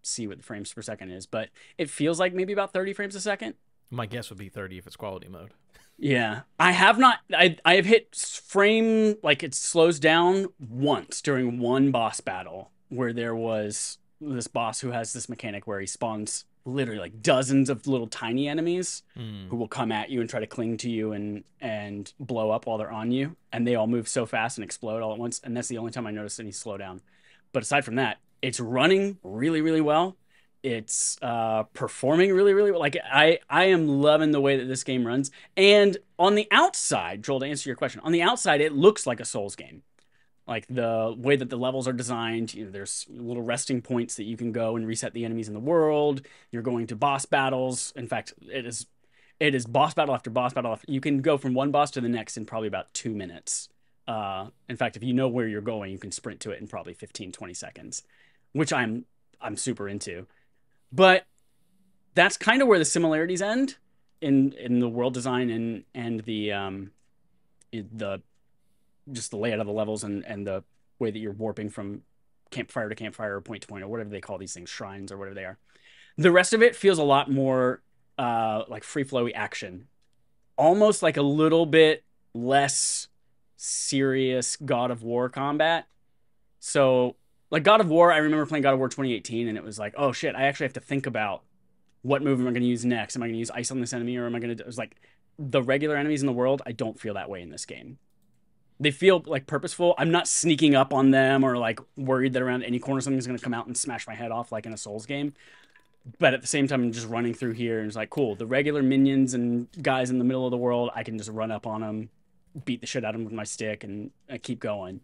see what the frames per second is. But it feels like maybe about 30 frames a second. My guess would be 30 if it's quality mode. Yeah, I have not. I have hit frame, like it slows down once during one boss battle where there was this boss who has this mechanic where he spawns literally like dozens of little tiny enemies who will come at you and try to cling to you and blow up while they're on you. And they all move so fast and explode all at once. And that's the only time I noticed any slowdown. But aside from that, it's running really, really well. It's performing really, really well. Like I am loving the way that this game runs. And on the outside, Joel, to answer your question, on the outside, it looks like a Souls game. Like the way that the levels are designed, you know, there's little resting points that you can go and reset the enemies in the world. You're going to boss battles. In fact, it is boss battle after boss battle. You can go from one boss to the next in probably about 2 minutes. In fact, if you know where you're going, you can sprint to it in probably 15, 20 seconds, which I'm super into. But that's kind of where the similarities end in the world design and the just the layout of the levels and the way that you're warping from campfire to campfire or point to point or whatever they call these things, shrines or whatever they are. The rest of it feels a lot more like free-flowy action, almost like a little bit less serious God of War combat. So like God of War, I remember playing God of War 2018, and it was like, oh shit, I actually have to think about what move am I going to use next? Am I going to use ice on this enemy, or am I going to... It was like, the regular enemies in the world, I don't feel that way in this game. They feel like purposeful. I'm not sneaking up on them or like worried that around any corner something's going to come out and smash my head off like in a Souls game. But at the same time, I'm just running through here, and it's like, cool, the regular minions and guys in the middle of the world, I can just run up on them, beat the shit out of them with my stick, and I keep going.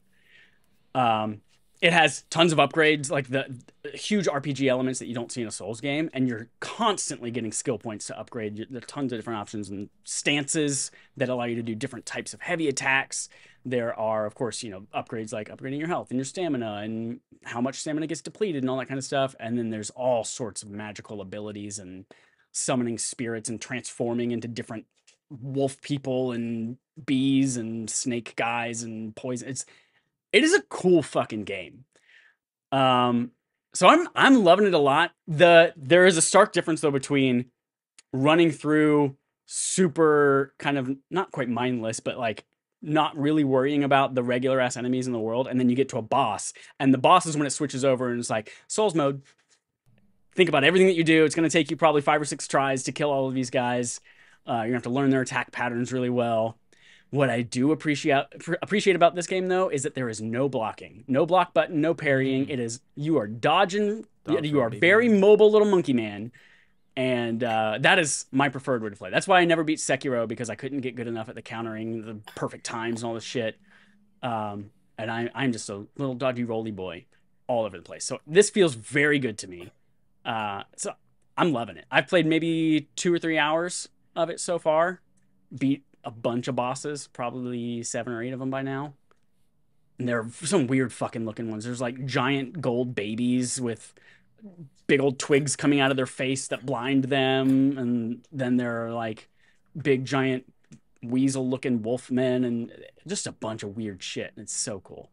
It has tons of upgrades, like the huge RPG elements that you don't see in a Souls game, and you're constantly getting skill points to upgrade. There are tons of different options and stances that allow you to do different types of heavy attacks. There are, of course, you know, upgrades like upgrading your health and your stamina and how much stamina gets depleted and all that kind of stuff. And then there's all sorts of magical abilities and summoning spirits and transforming into different wolf people and bees and snake guys and poison. It is a cool fucking game. So I'm loving it a lot. There is a stark difference, though, between running through super kind of not quite mindless, but like not really worrying about the regular ass enemies in the world. And then you get to a boss, and the boss is when it switches over and it's like Souls mode. Think about everything that you do. It's going to take you probably 5 or 6 tries to kill all of these guys. You're going to have to learn their attack patterns really well. What I do appreciate about this game, though, is that there is no blocking. No block button, no parrying. It is, you are dodging. You are very mobile little monkey man. And that is my preferred way to play. That's why I never beat Sekiro, because I couldn't get good enough at the countering, the perfect times and all this shit. and I'm just a little dodgy roly boy all over the place. So this feels very good to me. So I'm loving it. I've played maybe 2 or 3 hours of it so far, beat a bunch of bosses, probably 7 or 8 of them by now. And there are some weird fucking looking ones. There's like giant gold babies with big old twigs coming out of their face that blind them. And then there are like big giant weasel looking wolf men and just a bunch of weird shit. It's so cool.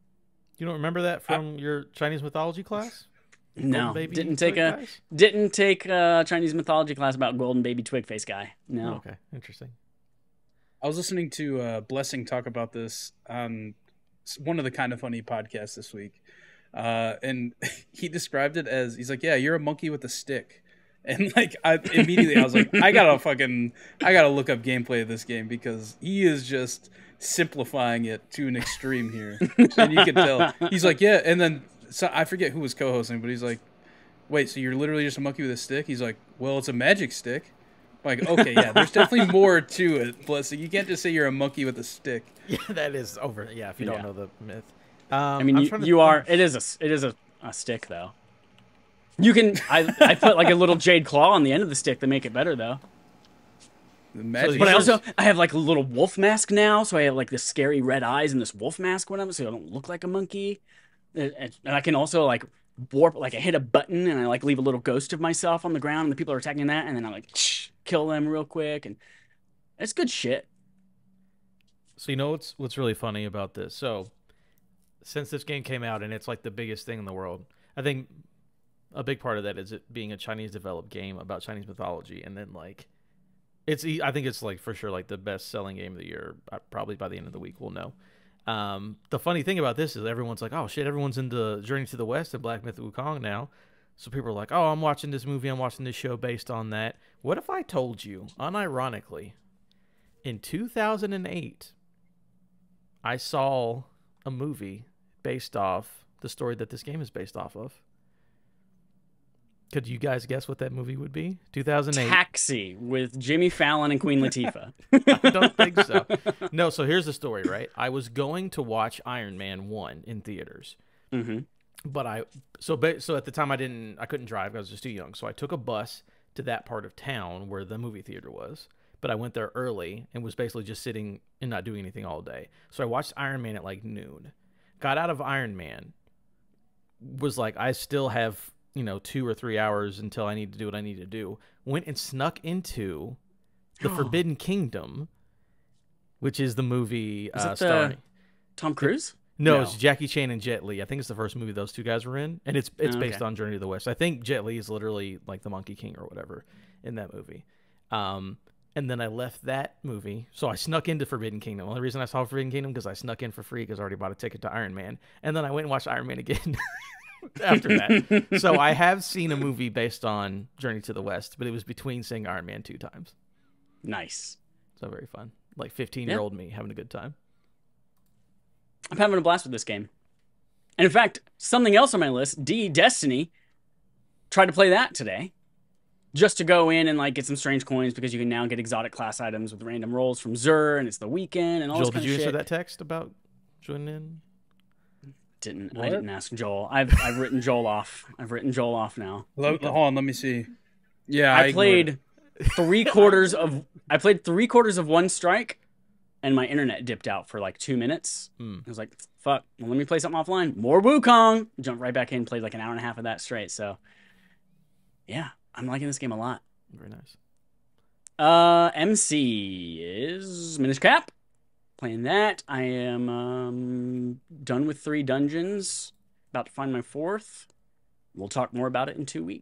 You don't remember that from your Chinese mythology class? No, didn't take a Chinese mythology class about golden baby twig face guy. No. Okay. Interesting. I was listening to Blessing talk about this on one of the Kind of Funny podcasts this week. And he described it as, he's like, yeah, you're a monkey with a stick. And like, I was like, I gotta look up gameplay of this game, because he is just simplifying it to an extreme here. And you can tell. He's like, yeah. And then, so I forget who was co-hosting, but he's like, wait, so you're literally just a monkey with a stick? He's like, well, it's a magic stick. I'm like, okay, yeah, there's definitely more to it. Blessing, you can't just say you're a monkey with a stick. Yeah, that is over. Yeah, if you don't know the myth. I mean, you are. It is a stick, though. You can. I put like a little jade claw on the end of the stick to make it better, though. But I have like a little wolf mask now, so I have like this scary red eyes and this wolf mask when I'm, so I don't look like a monkey. And I can also like warp, like I hit a button and I like leave a little ghost of myself on the ground, and the people are attacking that, and then I like kill them real quick, and it's good shit. So you know what's really funny about this? So since this game came out and it's like the biggest thing in the world, I think a big part of that is it being a Chinese developed game about Chinese mythology, and then like I think it's like for sure like the best selling game of the year. Probably by the end of the week we'll know. The funny thing about this is everyone's like, oh shit, everyone's into Journey to the West and Black Myth of Wukong now. So people are like, oh, I'm watching this movie, I'm watching this show based on that. What if I told you, unironically, in 2008, I saw a movie based off the story that this game is based off of? Could you guys guess what that movie would be? 2008. Taxi with Jimmy Fallon and Queen Latifah. I don't think so. No, so here's the story, right? I was going to watch Iron Man 1 in theaters. Mm-hmm. But so at the time I couldn't drive. I was just too young. So I took a bus to that part of town where the movie theater was. But I went there early and was basically just sitting and not doing anything all day. So I watched Iron Man at like noon. Got out of Iron Man. Was like, I still have, you know, 2 or 3 hours until I need to do what I need to do. Went and snuck into the Forbidden Kingdom, which is the movie starring Tom Cruise. No, it's Jackie Chan and Jet Li. I think it's the first movie those two guys were in, and it's based on Journey to the West. I think Jet Li is literally like the Monkey King or whatever in that movie. And then I left that movie, so I snuck into Forbidden Kingdom. The only reason I saw Forbidden Kingdom because I snuck in for free because I already bought a ticket to Iron Man, and then I went and watched Iron Man again. After that. So I have seen a movie based on Journey to the West, but it was between seeing Iron Man 2 times. Nice. So very fun. Like 15-year-old me having a good time. I'm having a blast with this game. And in fact, something else on my list, Destiny, tried to play that today just to go in and like get some strange coins, because you can now get exotic class items with random rolls from Xur, and it's the weekend and all this kind of shit. Joel, did you answer that text about joining in? I didn't ask Joel. I've written Joel off. I've written Joel off now. Hold on, let me see. Yeah, I played 3/4 of One Strike, and my internet dipped out for like 2 minutes. I was like, fuck, well, let me play something offline. More Wukong. Jumped right back in, played like an hour and a half of that straight. So yeah, I'm liking this game a lot. Very nice. MC is Minish Cap. Playing that. I am done with 3 dungeons. About to find my 4th. We'll talk more about it in 2 weeks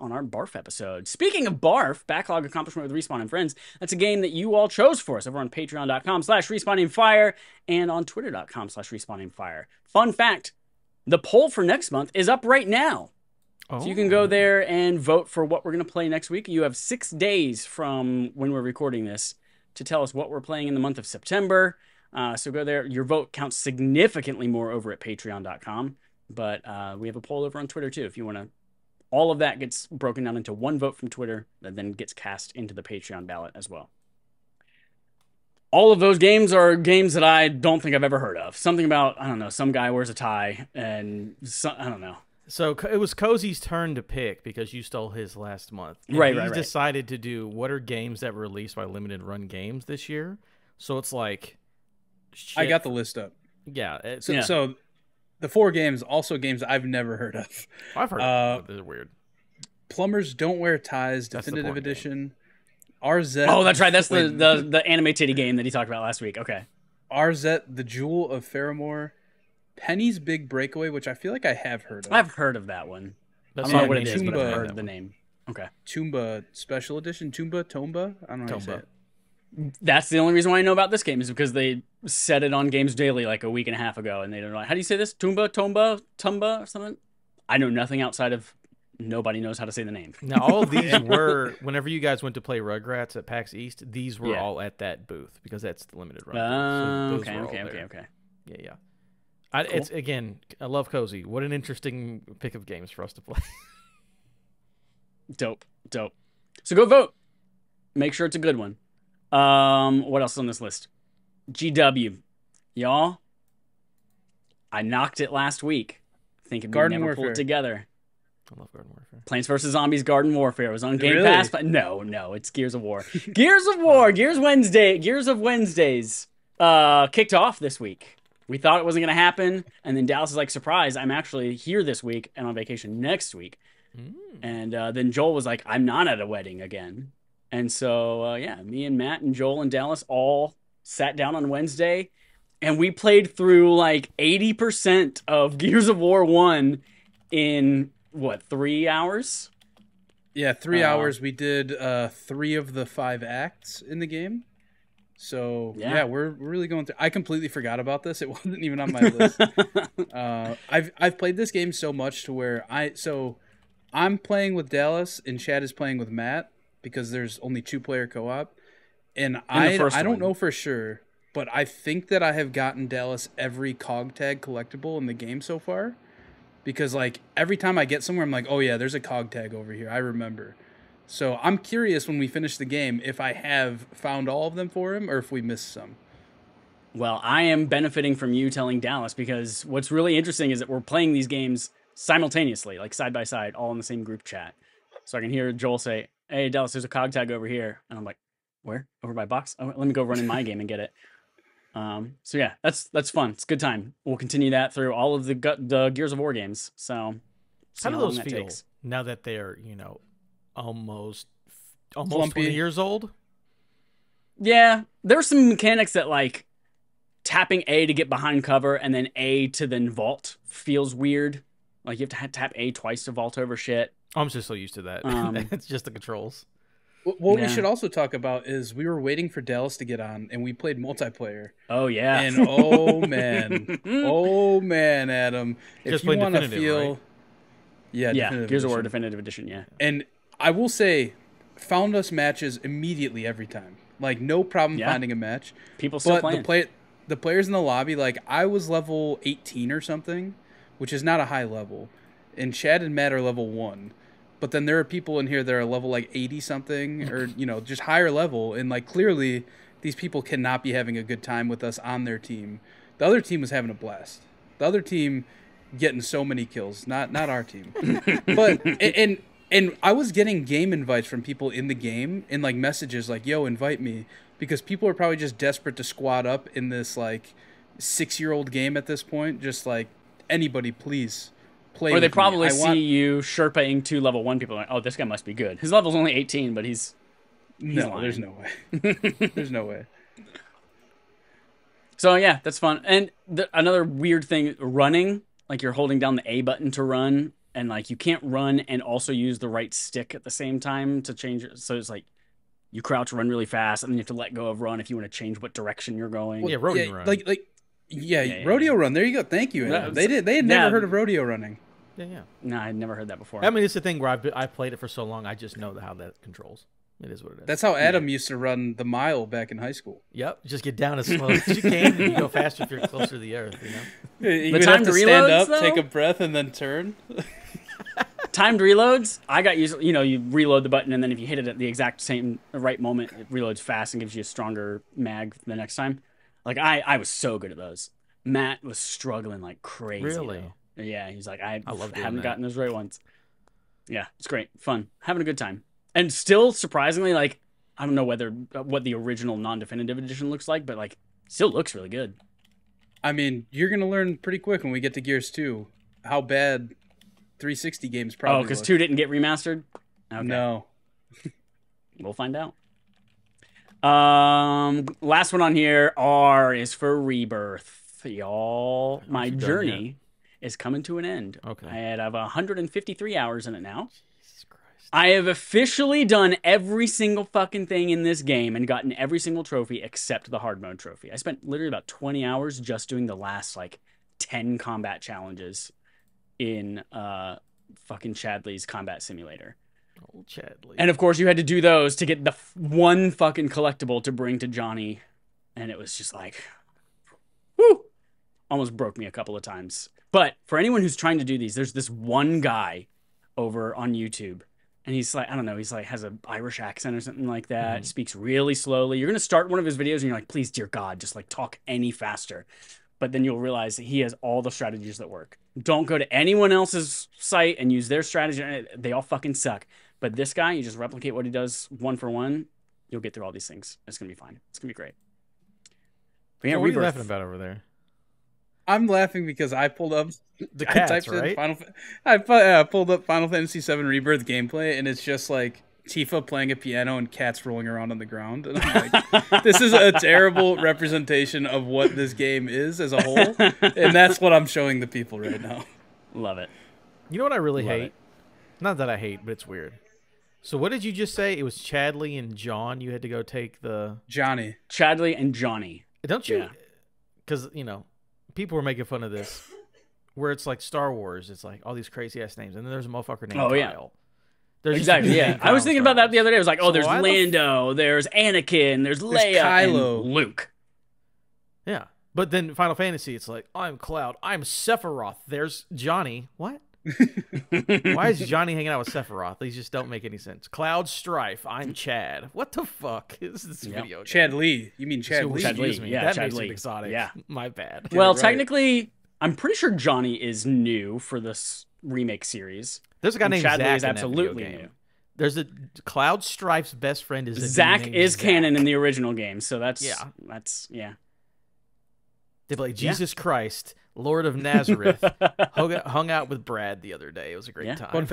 on our Barf episode. Speaking of Barf, Backlog Accomplishment with Respawn and Friends, that's a game that you all chose for us over on patreon.com/RespawnAimFire and on twitter.com/RespawnAimFire. Fun fact, the poll for next month is up right now. Oh. So you can go there and vote for what we're going to play next week. You have 6 days from when we're recording this to tell us what we're playing in the month of September. So go there. Your vote counts significantly more over at patreon.com. But we have a poll over on Twitter, too. If you want to, all of that gets broken down into one vote from Twitter that then gets cast into the Patreon ballot as well. All of those games are games that I don't think I've ever heard of. Something about, I don't know, some guy wears a tie and some, I don't know. So it was Cozy's turn to pick because you stole his last month. And right. He decided to do what are games that were released by limited run games this year. So it's like, shit. I got the list up. Yeah. So the four games, also games I've never heard of. I've heard of them. They're weird. Plumbers Don't Wear Ties, Definitive Edition. RZ. Oh, that's right. That's the anime titty game that he talked about last week. Okay. RZ, The Jewel of Faramore. Penny's Big Breakaway, which I feel like I have heard of. I've heard of that one. That's not what it is, but I've heard the name. Okay. Tomba Special Edition. Tomba? I don't know how to say it. That's the only reason why I know about this game is because they said it on Games Daily like a week and a half ago, and they don't know. How do you say this? Tomba or something? I know nothing outside of nobody knows how to say the name. Now, all of these were, whenever you guys went to play Rugrats at PAX East, these were all at that booth because that's the limited run. So okay. Yeah. Cool. It's again, I love Cozy. What an interesting pick of games for us to play. Dope. So go vote. Make sure it's a good one. What else is on this list? GW. Y'all, I knocked it last week. Thinking we never pulled it together. I love Garden Warfare. Plants vs. Zombies Garden Warfare was on Game Pass. But no, it's Gears of War. Gears of War, Gears of Wednesdays kicked off this week. We thought it wasn't going to happen, and then Dallas is like, surprise, I'm actually here this week and on vacation next week. And then Joel was like, I'm not at a wedding again. And so, yeah, me and Matt and Joel and Dallas all sat down on Wednesday, and we played through like 80% of Gears of War 1 in... what, 3 hours? Yeah, 3 hours. We did 3 of the 5 acts in the game. So, yeah, we're really going through. I completely forgot about this. It wasn't even on my list. I've played this game so much to where I'm playing with Dallas and Chad is playing with Matt because there's only 2-player co-op. And I don't know for sure, but I think that I have gotten Dallas every cog tag collectible in the game so far. Because, like, every time I get somewhere, I'm like, oh, yeah, there's a cog tag over here. I remember. So I'm curious when we finish the game if I have found all of them for him or if we missed some. Well, I am benefiting from you telling Dallas because what's really interesting is that we're playing these games simultaneously, like side by side, all in the same group chat. So I can hear Joel say, hey, Dallas, there's a cog tag over here. And I'm like, where? Over by box? Oh, let me go run in my game and get it. So yeah, that's fun. It's a good time. We'll continue that through all of the Gears of War games. So how do those feel now that they're, you know, almost 20 years old? Yeah, there's some mechanics that like tapping A to get behind cover and then A to then vault feels weird. Like you have to tap A twice to vault over shit. I'm just so used to that. It's just the controls. What we should also talk about is we were waiting for Dallas to get on, and we played multiplayer. Oh, yeah. And oh, man, Adam. Just if you want to feel... Right? Yeah, Gears of War Definitive Edition, yeah. And I will say, found us matches immediately every time. Like, no problem finding a match. People still playing. The players in the lobby, like, I was level 18 or something, which is not a high level. And Chad and Matt are level 1. But then there are people in here that are level like 80 something or, you know, just higher level. And like, clearly these people cannot be having a good time with us on their team. The other team was having a blast. The other team getting so many kills, not our team. But, and I was getting game invites from people in the game and like messages like, yo, invite me, because people are probably just desperate to squad up in this like 6-year-old game at this point. Just like, anybody, please. Or they probably see you Sherpaing 2 level 1 people. Like, oh, this guy must be good. His level's only 18, but he's no, lying. There's no way. There's no way. So yeah, that's fun. And another weird thing, running. Like you're holding down the A button to run, and like you can't run and also use the right stick at the same time to change it. So it's like you crouch, run really fast, and then you have to let go of run if you want to change what direction you're going. Well, yeah, run. Like rodeo run. There you go. Thank you. No, they had never heard of rodeo running. Yeah. No, I'd never heard that before. I mean, it's the thing where I played it for so long, I just know how that controls. It is what it is. That's how Adam used to run the mile back in high school. Yep. Just get down as slow as you can, and you go faster if you're closer to the earth, you know? You would have to stand up, though? Take a breath, and then turn. Timed reloads, I got used, you know, you reload the button and then if you hit it at the exact same right moment, it reloads fast and gives you a stronger mag the next time. Like, I was so good at those. Matt was struggling like crazy. Really? Though. Yeah, he's like, I haven't gotten those right ones. Yeah, it's great. Fun. Having a good time. And still, surprisingly, like, I don't know what the original non-definitive edition looks like, but, like, still looks really good. I mean, you're going to learn pretty quick when we get to Gears 2 how bad 360 games probably. Oh, because 2 didn't get remastered? Okay. No. We'll find out. Last one on here, R is for Rebirth, y'all. My journey is coming to an end. Okay. I have 153 hours in it now. Jesus Christ. I have officially done every single fucking thing in this game and gotten every single trophy except the hard mode trophy. I spent literally about 20 hours just doing the last, like, 10 combat challenges in fucking Chadley's combat simulator. Old Chadley. And of course you had to do those to get the one fucking collectible to bring to Johnny, and it was just like, whoo, almost broke me a couple of times. But for anyone who's trying to do these, there's this one guy over on YouTube, and he's like, I don't know, he's like, has an Irish accent or something like that, speaks really slowly. You're gonna start one of his videos and you're like, please dear God, just like talk any faster. But then you'll realize that he has all the strategies that work. Don't go to anyone else's site and use their strategy. They all fucking suck. But this guy, you just replicate what he does one for one. You'll get through all these things. It's going to be fine. It's going to be great. But yeah, what are you laughing about over there? I'm laughing because I pulled up the cats, right? I pulled up Final Fantasy VII Rebirth gameplay, and it's just like Tifa playing a piano and cats rolling around on the ground. And I'm like, this is a terrible representation of what this game is as a whole. And that's what I'm showing the people right now. Love it. You know what I really hate? Not that I hate, but it's weird. So what did you just say? It was Chadley and John. You had to go take the... Johnny. Chadley and Johnny. Don't you... Because, you know, people were making fun of this. Where it's like Star Wars. It's like all these crazy-ass names. And then there's a motherfucker named Kyle. There's exactly, yeah. I was thinking about that the other day. I was like, oh, so there's Lando, there's Anakin, there's Leia, Kylo, and Luke. Yeah. But then Final Fantasy, it's like, I'm Cloud, I'm Sephiroth, there's Johnny. What? Why is Johnny hanging out with Sephiroth? These just don't make any sense. Cloud Strife, I'm Chad. What the fuck is this video game? Chad Lee. You mean Chad Lee? Excuse me. Yeah, that makes it exotic. Yeah. My bad. Well, technically, I'm pretty sure Johnny is new for this remake series. There's a guy named Zach. Is absolutely new. There's a Cloud Strife's best friend is Zach is canon in the original game, so that's They're like Jesus Christ, Lord of Nazareth, hung out with Brad the other day. It was a great time.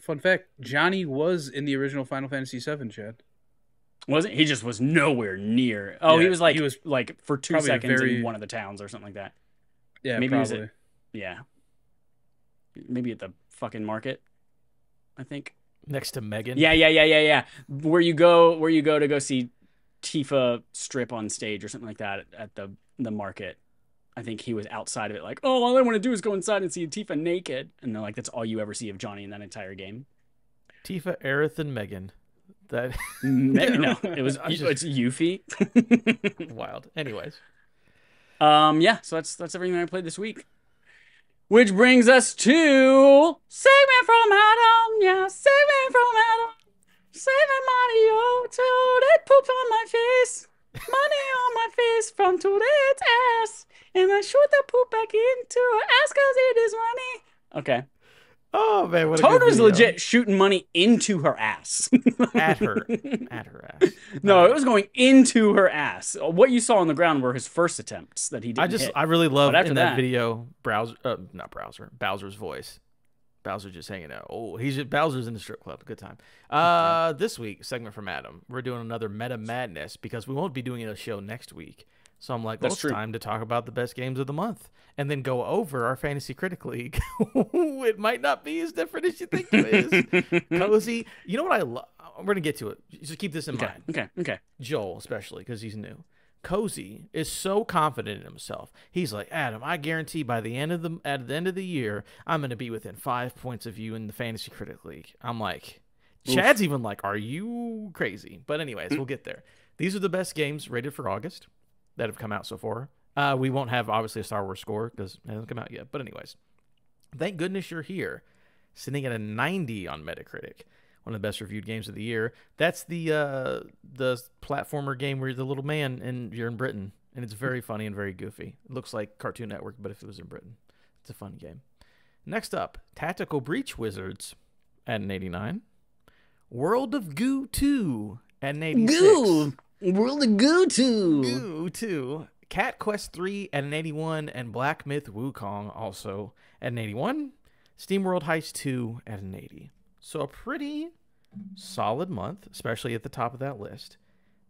Fun fact: Johnny was in the original Final Fantasy VII. Chad wasn't. He just was nowhere near. Oh, yeah, he was like for 2 seconds in one of the towns or something like that. Yeah, maybe probably. Maybe at the fucking market, I think, next to Megan. Yeah. Where you go to go see Tifa strip on stage or something like that at the market. I think he was outside of it, like, oh, all I want to do is go inside and see Tifa naked, and they're like, that's all you ever see of Johnny in that entire game. Tifa, Aerith, and Megan. That no, it was it's Yuffie. Wild. Anyways, yeah. So that's everything I played this week. Which brings us to Segment from Adam, Segment from Adam. Saving Mario till that pooped on my face. Money on my face from today's ass. And I shoot the poop back into her ass because it is money. Okay. Oh, man, what a Toad was legit shooting money into her ass. At her ass. No, it was going into her ass. What you saw on the ground were his first attempts that he didn't hit. I really love in that video, Bowser's voice. Bowser just hanging out. Oh, Bowser's in the strip club. Good time. This week, Segment from Adam, we're doing another Meta Madness because we won't be doing a show next week. So I'm like, well, it's time to talk about the best games of the month and then go over our Fantasy Critic League. It might not be as different as you think it is. Cozy. You know what I love? We're going to get to it. Just keep this in mind. Okay. Joel, especially, because he's new. Cozy is so confident in himself. He's like, Adam, I guarantee by the end of the year, I'm going to be within 5 points of you in the Fantasy Critic League. I'm like, Chad's even like, are you crazy? But anyways, we'll get there. These are the best games rated for August that have come out so far. We won't have, obviously, a Star Wars score because it hasn't come out yet. But anyways, thank goodness you're here sitting at a 90 on Metacritic, one of the best reviewed games of the year. That's the platformer game where you're the little man and you're in Britain, and it's very funny and very goofy. It looks like Cartoon Network, but if it was in Britain. It's a fun game. Next up, Tactical Breach Wizards at an 89. World of Goo 2 at an 86. Goo! World of Goo 2! Goo 2. Cat Quest 3 at an 81, and Black Myth Wukong also at an 81. SteamWorld Heist 2 at an 80. So a pretty solid month, especially at the top of that list.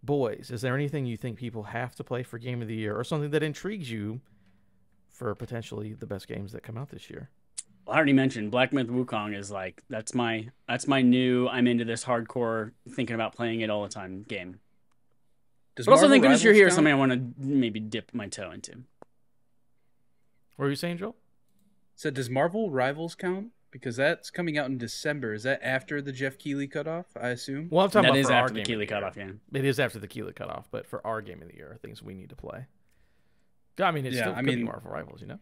Boys, is there anything you think people have to play for Game of the Year, or something that intrigues you for potentially the best games that come out this year? Well, I already mentioned Black Myth Wukong is like, that's my new, I'm into this hardcore, thinking about playing it all the time game. Does but Marvel also think Rivals this year here is something I want to maybe dip my toe into. What were you saying, Joel? So does Marvel Rivals count? Because that's coming out in December. Is that after the Jeff Keighley cutoff, I assume? Well, I'm talking about for our game of the year. That is after the Keighley cutoff, yeah. It is after the Keighley cutoff, but for our Game of the Year, things we need to play. I mean, it's still could be Marvel Rivals, you know?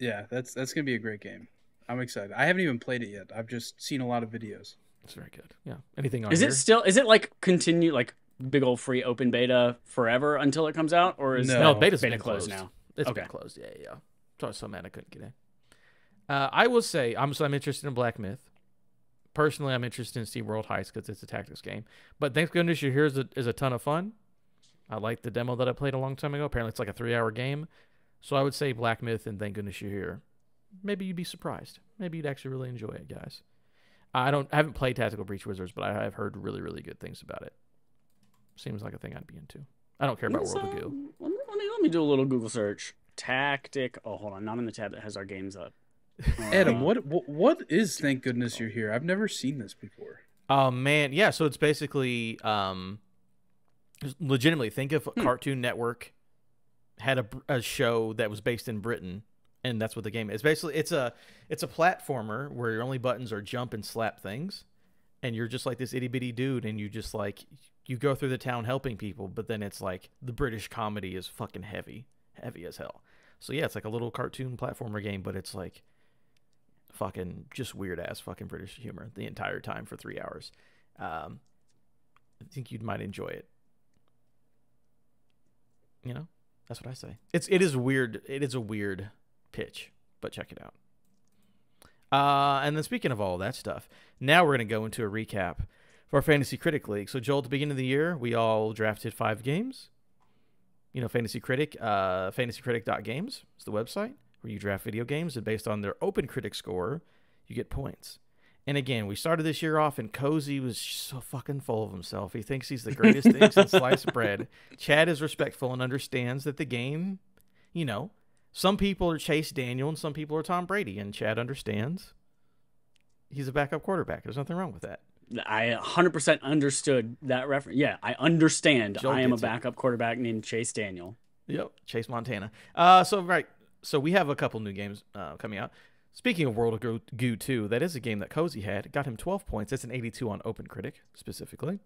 Yeah, that's going to be a great game. I'm excited. I haven't even played it yet. I've just seen a lot of videos. It's very good. Yeah. Anything on Is it like continue, like big old free open beta forever until it comes out? Or is no, beta's been closed now. It's been closed, yeah. So mad I couldn't get in. I will say, I'm interested in Black Myth. Personally, I'm interested in SteamWorld Heist because it's a tactics game. But thank goodness you're here is a ton of fun. I like the demo that I played a long time ago. Apparently, it's like a 3-hour game. So I would say Black Myth and Thank Goodness You're Here. Maybe you'd be surprised. Maybe you'd actually really enjoy it, guys. I haven't played Tactical Breach Wizards, but I have heard really, really good things about it. Seems like a thing I'd be into. I don't care about World of Goo. Let me do a little Google search. Tactic. Oh, hold on. Not in the tab that has our games up. Adam, what is Thank Goodness You're Here? I've never seen this before. Oh, man. Yeah, so it's basically... legitimately, think if Cartoon Network had a show that was based in Britain, and that's what the game is. Basically, it's a platformer where your only buttons are jump and slap things, and you're just like this itty bitty dude, and you just like you go through the town helping people. But then it's like the British comedy is fucking heavy as hell. So yeah, it's like a little cartoon platformer game, but it's like fucking just weird ass fucking British humor the entire time for 3 hours. I think you might enjoy it. You know, that's what I say. It is weird. It is a weird pitch, but check it out. And then speaking of all that stuff, now we're going to go into a recap for our Fantasy Critic League. So, Joel, at the beginning of the year, we all drafted 5 games. You know, Fantasy Critic, fantasycritic.games is the website where you draft video games, and based on their open critic score, you get points. And again, we started this year off, and Cozy was so fucking full of himself. He thinks he's the greatest thing since sliced bread. Chad is respectful and understands that the game, you know, some people are Chase Daniel and some people are Tom Brady, and Chad understands he's a backup quarterback. There's nothing wrong with that. I 100% understood that reference. Yeah, I understand. Joel I am a backup quarterback named Chase Daniel. Yep, Chase Montana. So we have a couple new games coming out. Speaking of World of Goo 2, that is a game that Cozy had. It got him 12 points. That's an 82 on OpenCritic, specifically.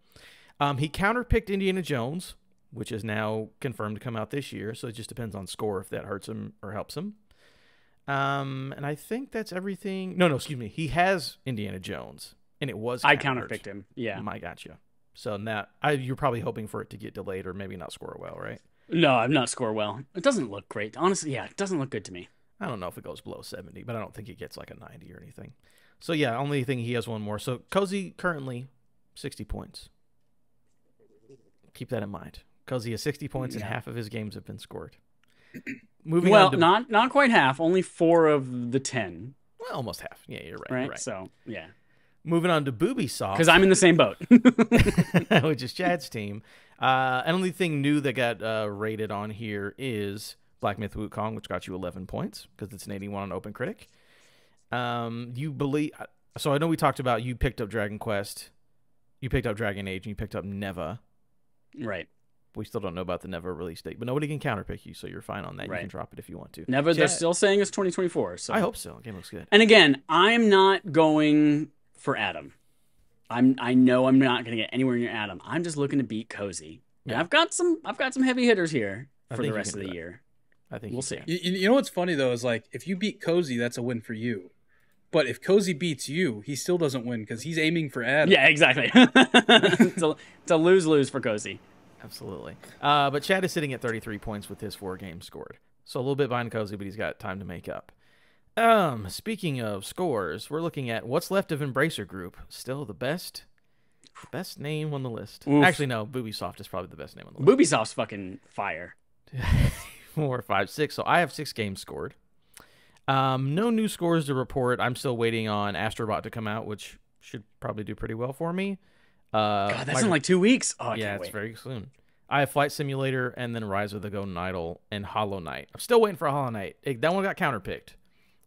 He counterpicked Indiana Jones, which is now confirmed to come out this year, so it just depends on score if that hurts him or helps him. And I think that's everything. No, excuse me. He has Indiana Jones, and it was counterpicked him. Yeah. I gotcha. So now you're probably hoping for it to get delayed or maybe not score well, right? No, I'm not score well. It doesn't look great. Honestly, yeah, it doesn't look good to me. I don't know if it goes below 70, but I don't think it gets like a 90 or anything. So, yeah, only thing he has one more. So, Cozy currently 60 points. Keep that in mind. Cozy has 60 points, and half of his games have been scored. Moving on to... not quite half. Only 4 of the 10. Well, almost half. Yeah, you're right. Right? So, yeah. Moving on to Boobysoft. Because I'm in the same boat. Which is Chad's team. And only thing new that got rated on here is... Black Myth Wukong, which got you 11 points because it's an 81 on OpenCritic. You believe so? I know we talked about you picked up Dragon Quest, you picked up Dragon Age, and you picked up Neva. Right. We still don't know about the Neva release date, but nobody can counterpick you, so you're fine on that. Right. You can drop it if you want to. Neva, they're still saying it's 2024. So I hope so. The game looks good. And again, I'm not going for Adam. I know I'm not going to get anywhere near Adam. I'm just looking to beat Cozy. Yeah. And I've got some heavy hitters here for the rest of the year. I think we'll see. You know what's funny though is like if you beat Cozy, that's a win for you. But if Cozy beats you, he still doesn't win because he's aiming for Adam. Yeah, exactly. It's a lose-lose for Cozy. Absolutely. But Chad is sitting at 33 points with his 4 games scored. So a little bit behind Cozy, but he's got time to make up. Speaking of scores, we're looking at what's left of Embracer Group. Still the best name on the list. Oof. Actually, no, Boobysoft is probably the best name on the list. Boobysoft's fucking fire. 4, 5, 6. So I have 6 games scored. No new scores to report. I'm still waiting on Astrobot to come out, which should probably do pretty well for me. God, that's in like 2 weeks. Oh, yeah, it's very soon. I have Flight Simulator and then Rise of the Golden Idol and Hollow Knight. I'm still waiting for Hollow Knight. That one got counterpicked.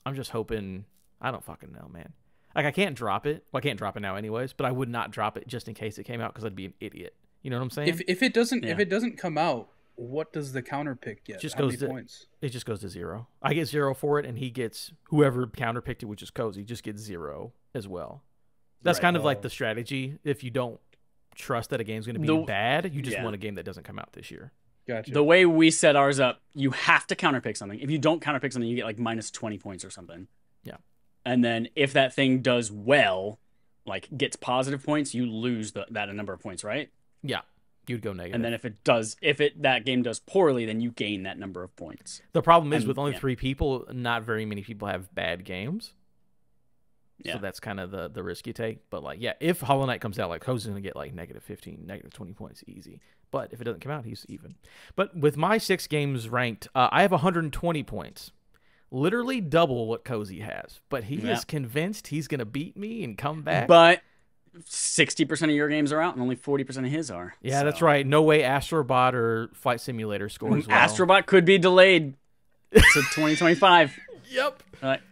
I'm just hoping. I don't fucking know, man. Like, I can't drop it. Well, I can't drop it now anyways, but I would not drop it just in case it came out because I'd be an idiot. You know what I'm saying? If it doesn't come out, what does the counterpick get? How many points? It just goes to 0. I get 0 for it, and he gets whoever counterpicked it, which is Cozy, just gets 0 as well. That's right, kind of like the strategy. If you don't trust that a game's going to be bad, you just want a game that doesn't come out this year. Gotcha. The way we set ours up, you have to counterpick something. If you don't counterpick something, you get like minus 20 points or something. Yeah. And then if that thing does well, like gets positive points, you lose that number of points, right? Yeah. You'd go negative. And then if that game does poorly, then you gain that number of points. The problem is with only 3 people, not very many people have bad games. Yeah. So that's kind of the risk you take. But like, yeah, if Hollow Knight comes out, like Ho's gonna get like negative 15, negative 20 points easy. But if it doesn't come out, he's even. But with my 6 games ranked, I have 120 points. Literally double what Cozy has. But he is convinced he's gonna beat me and come back. But 60% of your games are out and only 40% of his are. Yeah, so. That's right. No way Astrobot or Flight Simulator scores well. Astrobot could be delayed to 2025. Yep.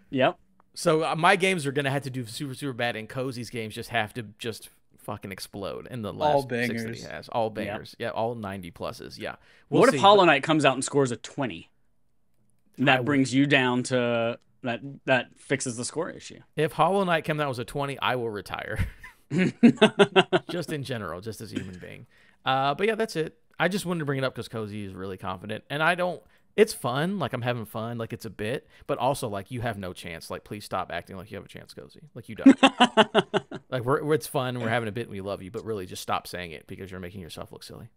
Yep. So my games are going to have to do super, super bad, and Cozy's games just have to just fucking explode in the last 6 that he has. All bangers. Yep. Yeah, all 90 pluses. Yeah. What if Hollow Knight comes out and scores a 20? And that brings you down to... That fixes the score issue. If Hollow Knight comes out as a 20, I will retire. Just in general, just as a human being. But yeah, that's it. I just wanted to bring it up because Cozy is really confident, and it's fun. Like, I'm having fun. Like, it's a bit, but also like you have no chance. Like, please stop acting like you have a chance, Cozy. Like, you don't. Like, it's fun. We're having a bit. And we love you, but really, just stop saying it because you're making yourself look silly.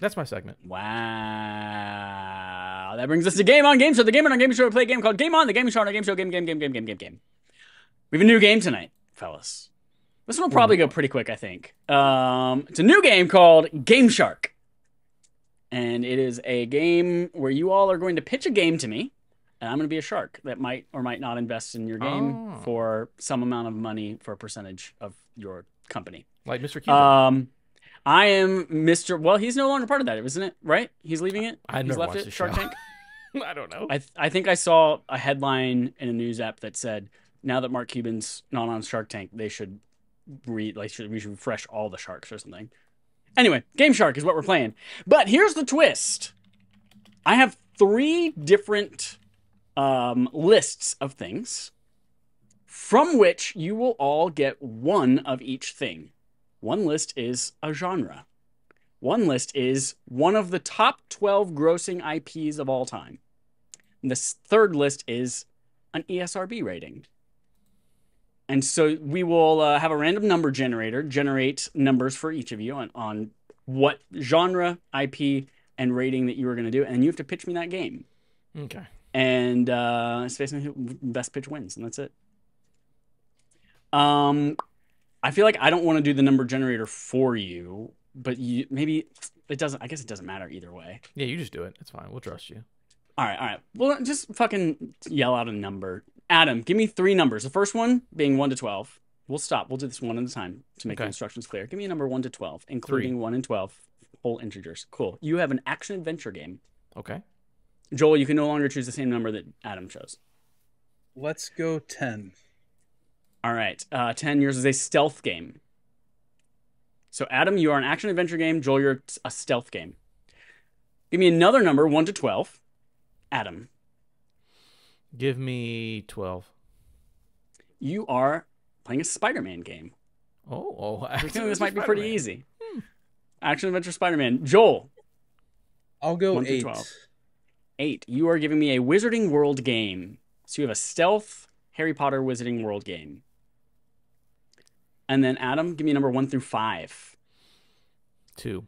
That's my segment. Wow, that brings us to Game On Game Show. The Game On Game Show, we play a game called Game On. The Game Show on our Game Show. Game. We have a new game tonight, fellas. This one will probably go pretty quick, I think. It's a new game called Game Shark. And it is a game where you all are going to pitch a game to me, and I'm going to be a shark that might or might not invest in your game for some amount of money for a percentage of your company. Like Mr. Cuban. I am Mr. Well, he's no longer part of that, isn't it? Right? He's leaving it? He's left it? Shark Tank? I don't know. I think I saw a headline in a news app that said, now that Mark Cuban's not on Shark Tank, they should... we should refresh all the sharks or something. Anyway, Game Shark is what we're playing. But here's the twist. I have 3 different lists of things from which you will all get one of each thing. One list is a genre. One list is one of the top 12 grossing IPs of all time. And this third list is an ESRB rating. And so we will have a random number generator generate numbers for each of you on what genre, IP, and rating that you are going to do. And you have to pitch me that game. Okay. And it's basically who best pitch wins, and that's it. I feel like I don't want to do the number generator for you, but maybe it doesn't. I guess it doesn't matter either way. Yeah, you just do it. It's fine. We'll trust you. All right. Well, just fucking yell out a number. Adam, give me 3 numbers. The first one being 1 to 12. We'll stop. We'll do this one at a time to make the instructions clear. Give me a number 1 to 12, including 3. 1 and 12, whole integers. Cool. You have an action-adventure game. Okay. Joel, you can no longer choose the same number that Adam chose. Let's go 10. All right. 10, yours is a stealth game. So, Adam, you are an action-adventure game. Joel, you're a stealth game. Give me another number, 1 to 12. Adam. Give me 12. You are playing a Spider-Man game. Oh. I think this might be pretty easy. Action Adventure Spider-Man. Joel. I'll go 8. 8. You are giving me a Wizarding World game. So you have a stealth, Harry Potter Wizarding World game. And then Adam, give me a number 1 through 5. 2.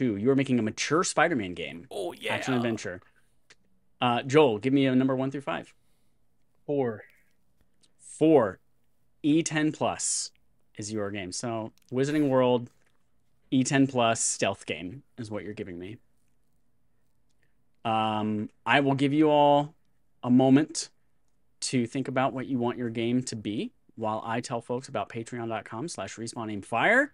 You are making a mature Spider-Man game. Oh yeah. Action adventure. Joel, give me a number 1 through 5. 4. E10 Plus is your game. So Wizarding World, E10 Plus stealth game is what you're giving me. I will give you all a moment to think about what you want your game to be while I tell folks about patreon.com/RespawnAimFire.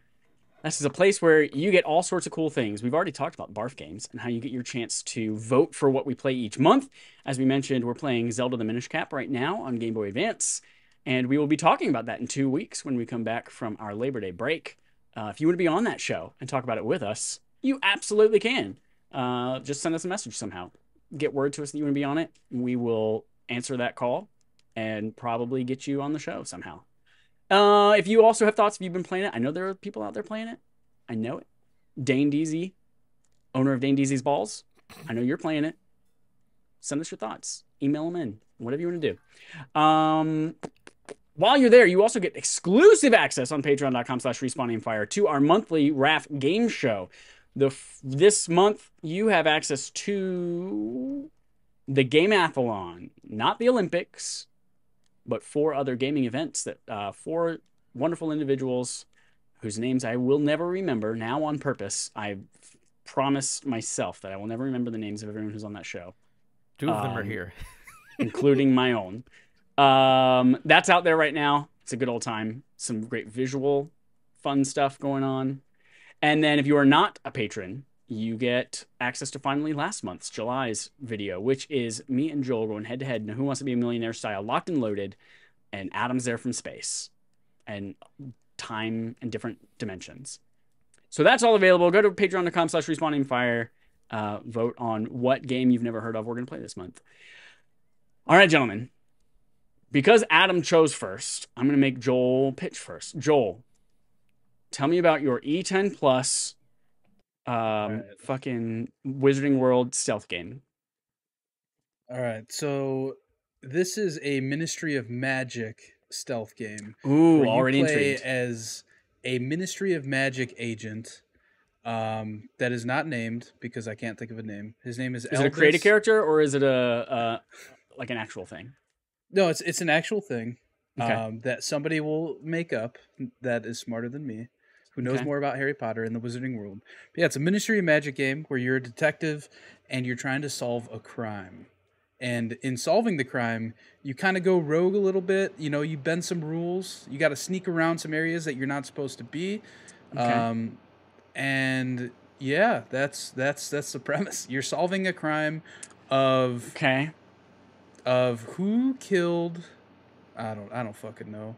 This is a place where you get all sorts of cool things. We've already talked about barf games and how you get your chance to vote for what we play each month. As we mentioned, we're playing Zelda the Minish Cap right now on Game Boy Advance. And we will be talking about that in 2 weeks when we come back from our Labor Day break. If you want to be on that show and talk about it with us, you absolutely can. Just send us a message somehow. Get word to us that you want to be on it. We will answer that call and probably get you on the show somehow. If you also have thoughts, if you've been playing it, I know there are people out there playing it. I know it. Dane Deasy, owner of Dane Deasy's Balls. I know you're playing it. Send us your thoughts. Email them in. Whatever you want to do. While you're there, you also get exclusive access on patreon.com/RespawnAimFire to our monthly RAF game show. This month, you have access to the Gameathlon, not the Olympics, but 4 other gaming events that 4 wonderful individuals whose names I will never remember now on purpose. I promised myself that I will never remember the names of everyone who's on that show. 2 of them are here. Including my own. That's out there right now. It's a good old time. Some great visual fun stuff going on. And then if you are not a patron, you get access to finally last month's July's video, which is me and Joel going head to head in Who Wants to Be a Millionaire style, locked and loaded, and Adam's there from space and time and different dimensions. So that's all available. Go to patreon.com/RespawnAimFire. Vote on what game you've never heard of we're going to play this month. All right, gentlemen. Because Adam chose first, I'm going to make Joel pitch first. Joel, tell me about your E10 Plus fucking Wizarding World stealth game. All right, so this is a Ministry of Magic stealth game. Ooh, already intrigued. As a Ministry of Magic agent that is not named because I can't think of a name. His name is. Is it a created character or is it a like an actual thing? No, it's an actual thing that somebody will make up that is smarter than me, who knows more about Harry Potter and the Wizarding World. But yeah, it's a Ministry of Magic game where you're a detective and you're trying to solve a crime. And in solving the crime, you kind of go rogue a little bit. You know, you bend some rules. You got to sneak around some areas that you're not supposed to be. And yeah, that's the premise. You're solving a crime of... Of who killed, I don't fucking know,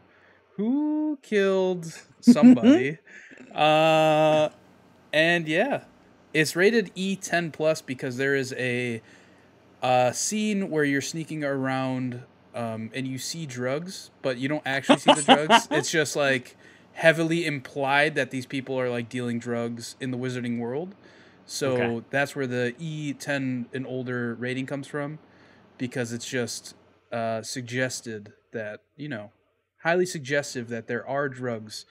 who killed somebody, and yeah, it's rated E10 plus because there is a scene where you're sneaking around and you see drugs, but you don't actually see the drugs. It's just like heavily implied that these people are like dealing drugs in the Wizarding World, so that's where the E10 and older rating comes from. Because it's just suggested that, you know, highly suggestive that there are drugs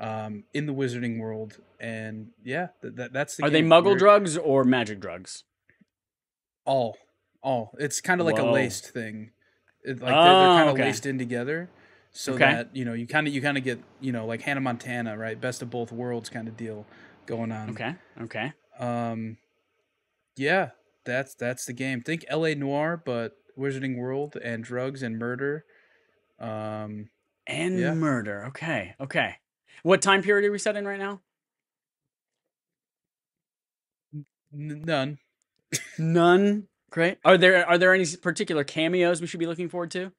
in the Wizarding World. And yeah, that's the game. Are they muggle drugs or magic drugs? All. It's kind of like a laced thing. They're kind of laced in together. So that, you know, you kind of get, you know, like Hannah Montana, right? Best of both worlds kind of deal going on. Okay. Yeah. That's the game. Think L.A. Noire, but Wizarding World and drugs and murder. Murder. Okay. What time period are we set in right now? None. Great. Are there any particular cameos we should be looking forward to?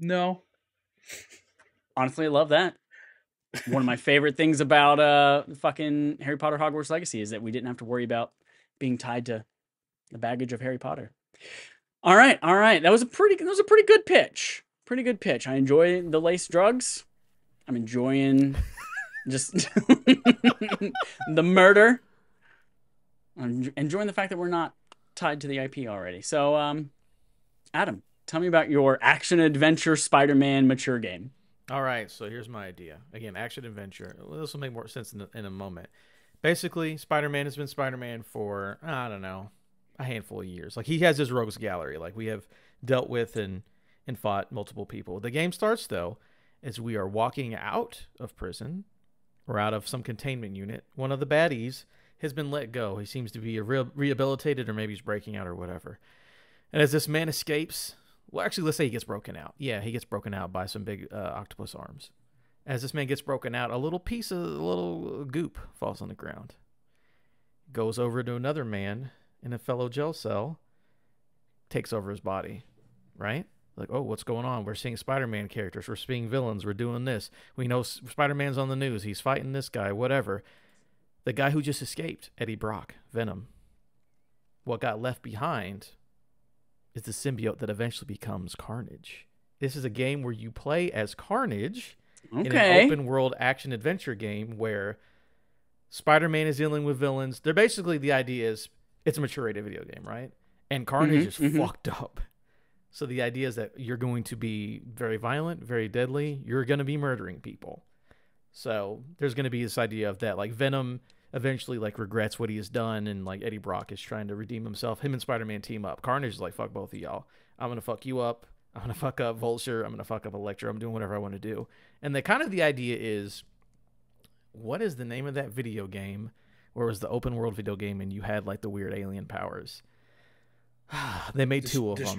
No. Honestly, I love that. One of my favorite things about fucking Harry Potter Hogwarts Legacy is that we didn't have to worry about being tied to the baggage of Harry Potter. All right. That was a pretty good pitch. Pretty good pitch. I enjoy the lace drugs. I'm enjoying just the murder. I'm enjoying the fact that we're not tied to the IP already. So, Adam, Tell me about your action-adventure Spider-Man mature game. All right, so here's my idea. Again, action-adventure. Well, this will make more sense in a moment. Basically, Spider-Man has been Spider-Man for, I don't know, a handful of years. Like, he has his rogues gallery. Like, we have dealt with and fought multiple people. The game starts, though, as we are walking out of prison or out of some containment unit. One of the baddies has been let go. He seems to be rehabilitated, or maybe he's breaking out or whatever. And as this man escapes... Well, actually, let's say he gets broken out. Yeah, he gets broken out by some big octopus arms. As this man gets broken out, a little piece of a little goop falls on the ground. Goes over to another man in a fellow jail cell. Takes over his body. Right? Like, oh, what's going on? We're seeing Spider-Man characters. We're seeing villains. We're doing this. We know Spider-Man's on the news. He's fighting this guy, whatever. The guy who just escaped, Eddie Brock, Venom. What got left behind... is the symbiote that eventually becomes Carnage. This is a game where you play as Carnage in an open-world action-adventure game where Spider-Man is dealing with villains. They're basically, the idea is, it's a mature-rated video game, right? And Carnage is fucked up. So the idea is that you're going to be very violent, very deadly. You're going to be murdering people. So there's going to be this idea of that, like, Venom... eventually, like, regrets what he has done, and, like, Eddie Brock is trying to redeem himself. Him and Spider-Man team up. Carnage is like, fuck both of y'all. I'm going to fuck you up. I'm going to fuck up Vulture. I'm going to fuck up Electro. I'm doing whatever I want to do. And the kind of the idea is, what is the name of that video game where it was the open-world video game and you had, like, the weird alien powers? They made two of them.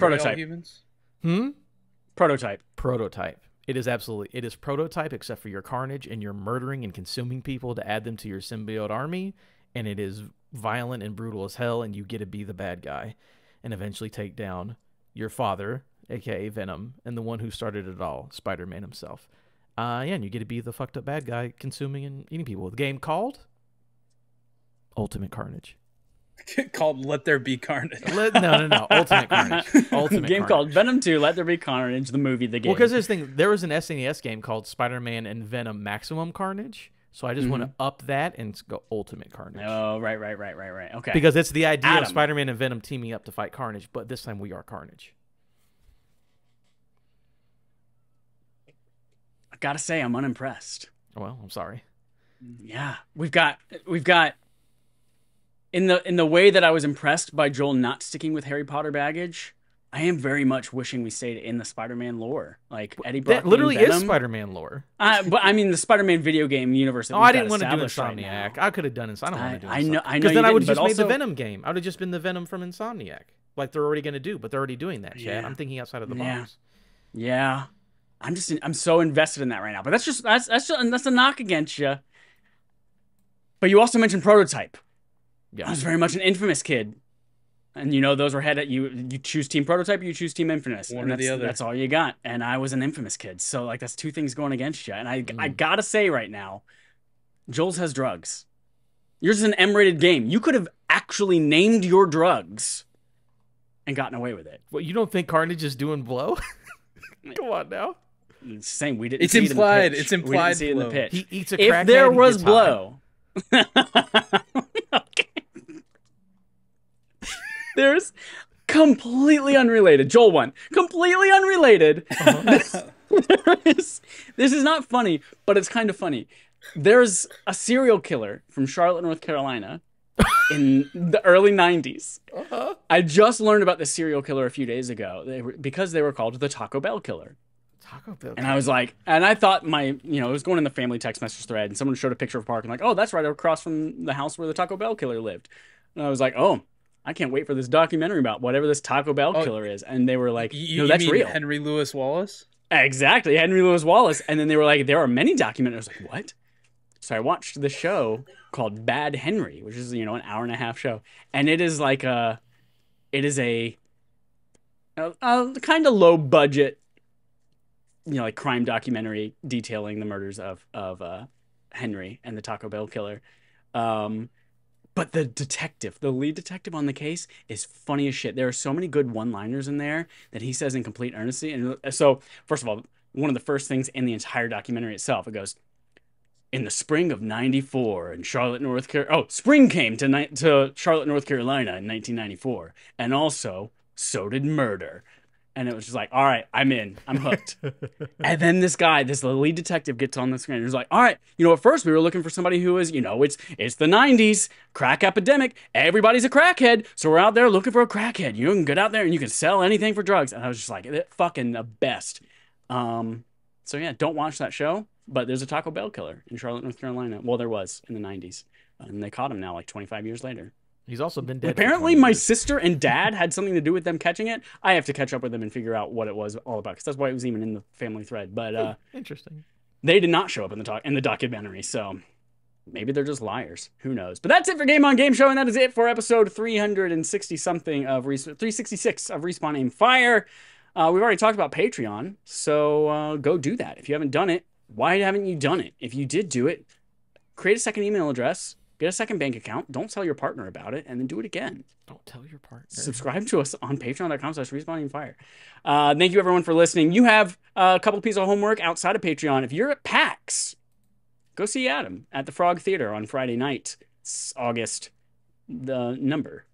Prototype. Prototype. It is absolutely, it is Prototype, except for your Carnage, and you're murdering and consuming people to add them to your symbiote army, and it is violent and brutal as hell, and you get to be the bad guy and eventually take down your father, aka Venom, and the one who started it all, Spider-Man himself. Yeah, and you get to be the fucked up bad guy consuming and eating people. The game called Ultimate Carnage. Called Let There Be Carnage. No. Ultimate Carnage. Ultimate game Carnage. Called Venom 2, Let There Be Carnage, the movie, the game. Well, because this thing, there was an SNES game called Spider-Man and Venom Maximum Carnage. So I just want to up that and go Ultimate Carnage. Oh, right. Okay. Because it's the idea of Spider-Man and Venom teaming up to fight Carnage, but this time we are Carnage. I gotta say, I'm unimpressed. Well, I'm sorry. Yeah. We've got In the way that I was impressed by Joel not sticking with Harry Potter baggage, I am very much wishing we stayed in the Spider-Man lore. Like, Eddie Brock, that literally is Spider-Man lore. But I mean the Spider-Man video game universe. Oh, I didn't want to do Insomniac. I could have done Insomniac. I know. Because then I would have just made the Venom game. I would have just been the Venom from Insomniac, like they're already going to do. But they're already doing that. Chad. Yeah. I'm thinking outside of the box. Yeah. I'm so invested in that right now. But that's a knock against you. But you also mentioned Prototype. Yeah. I was very much an Infamous kid, and you know those were headed. You choose Team Prototype, you choose Team Infamous, one or the other. That's all you got. And I was an Infamous kid, so like that's two things going against you. And I gotta say right now, Joel's has drugs. Yours is an M-rated game. You could have actually named your drugs and gotten away with it. Well, you don't think Carnage is doing blow? Come on now. It's the same. We didn't. It's implied. It's implied. We didn't see it in the pitch. He eats a crackhead. If there was blow. Okay. There's completely unrelated. Joel won. Completely unrelated. This is not funny, but it's kind of funny. There's a serial killer from Charlotte, North Carolina in the early 90s. I just learned about this serial killer a few days ago. They were called the Taco Bell Killer. And I was like, and I thought it was going in the family text message thread, and someone showed a picture of a park, and like, oh, that's right across from the house where the Taco Bell Killer lived. And I was like, oh, I can't wait for this documentary about whatever this Taco Bell Killer is. And they were like, no, that's real. Henry Louis Wallace? Exactly, Henry Louis Wallace. And then they were like, there are many documentaries. I was like, what? So I watched the show called Bad Henry, which is, an hour-and-a-half show. And it is like a kind of low-budget, like crime documentary detailing the murders of Henry and the Taco Bell Killer. But the lead detective on the case is funny as shit. There are so many good one-liners in there that he says in complete earnestly. And so, first of all, one of the first things in the entire documentary itself, it goes, in the spring of 94 in Charlotte, North Carolina. Oh, spring came to Charlotte, North Carolina in 1994. And also, so did murder. And it was just like, all right, I'm in. I'm hooked. And then this guy, this lead detective gets on the screen. He was like, all right, you know, at first we were looking for somebody who is, you know, it's the 90s, crack epidemic. Everybody's a crackhead. So we're out there looking for a crackhead. You can get out there and you can sell anything for drugs. And I was just like, fucking the best. So yeah, don't watch that show. But there's a Taco Bell killer in Charlotte, North Carolina. Well, there was in the 90s. And they caught him now like 25 years later. He's also been dead. Apparently my sister and dad had something to do with them catching it. I have to catch up with them and figure out what it was all about, because that's why it was even in the family thread. But interesting. They did not show up in the documentary, so maybe they're just liars. Who knows? But that's it for Game On Game Show, and that is it for episode 366 of Respawn Aim Fire. We've already talked about Patreon, so go do that. If you haven't done it, why haven't you done it? If you did do it, create a second email address. Get a second bank account. Don't tell your partner about it, and then do it again. Don't tell your partner. Subscribe to us on patreon.com/respawningfire. Thank you, everyone, for listening. You have a couple pieces of homework outside of Patreon. If you're at PAX, go see Adam at the Frog Theater on Friday night. It's August the number.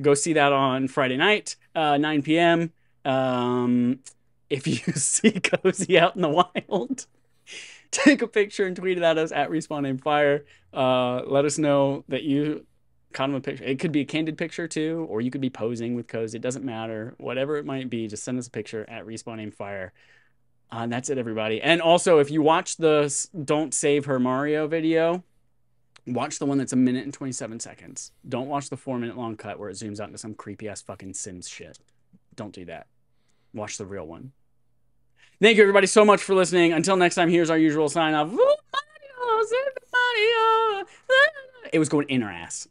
Go see that on Friday night, 9 p.m. If you see Cozy out in the wild, take a picture and tweet it at us at Respawn Aim Fire. Let us know that you caught him a picture. It could be a candid picture too, or you could be posing with Cozy. It doesn't matter. Whatever it might be, just send us a picture at Respawn Aim Fire. And that's it, everybody. And also, if you watch the Don't Save Her Mario video, watch the one that's 1 minute and 27 seconds. Don't watch the 4-minute-long cut where it zooms out into some creepy-ass fucking Sims shit. Don't do that. Watch the real one. Thank you, everybody, so much for listening. Until next time, here's our usual sign off. It was going in her ass.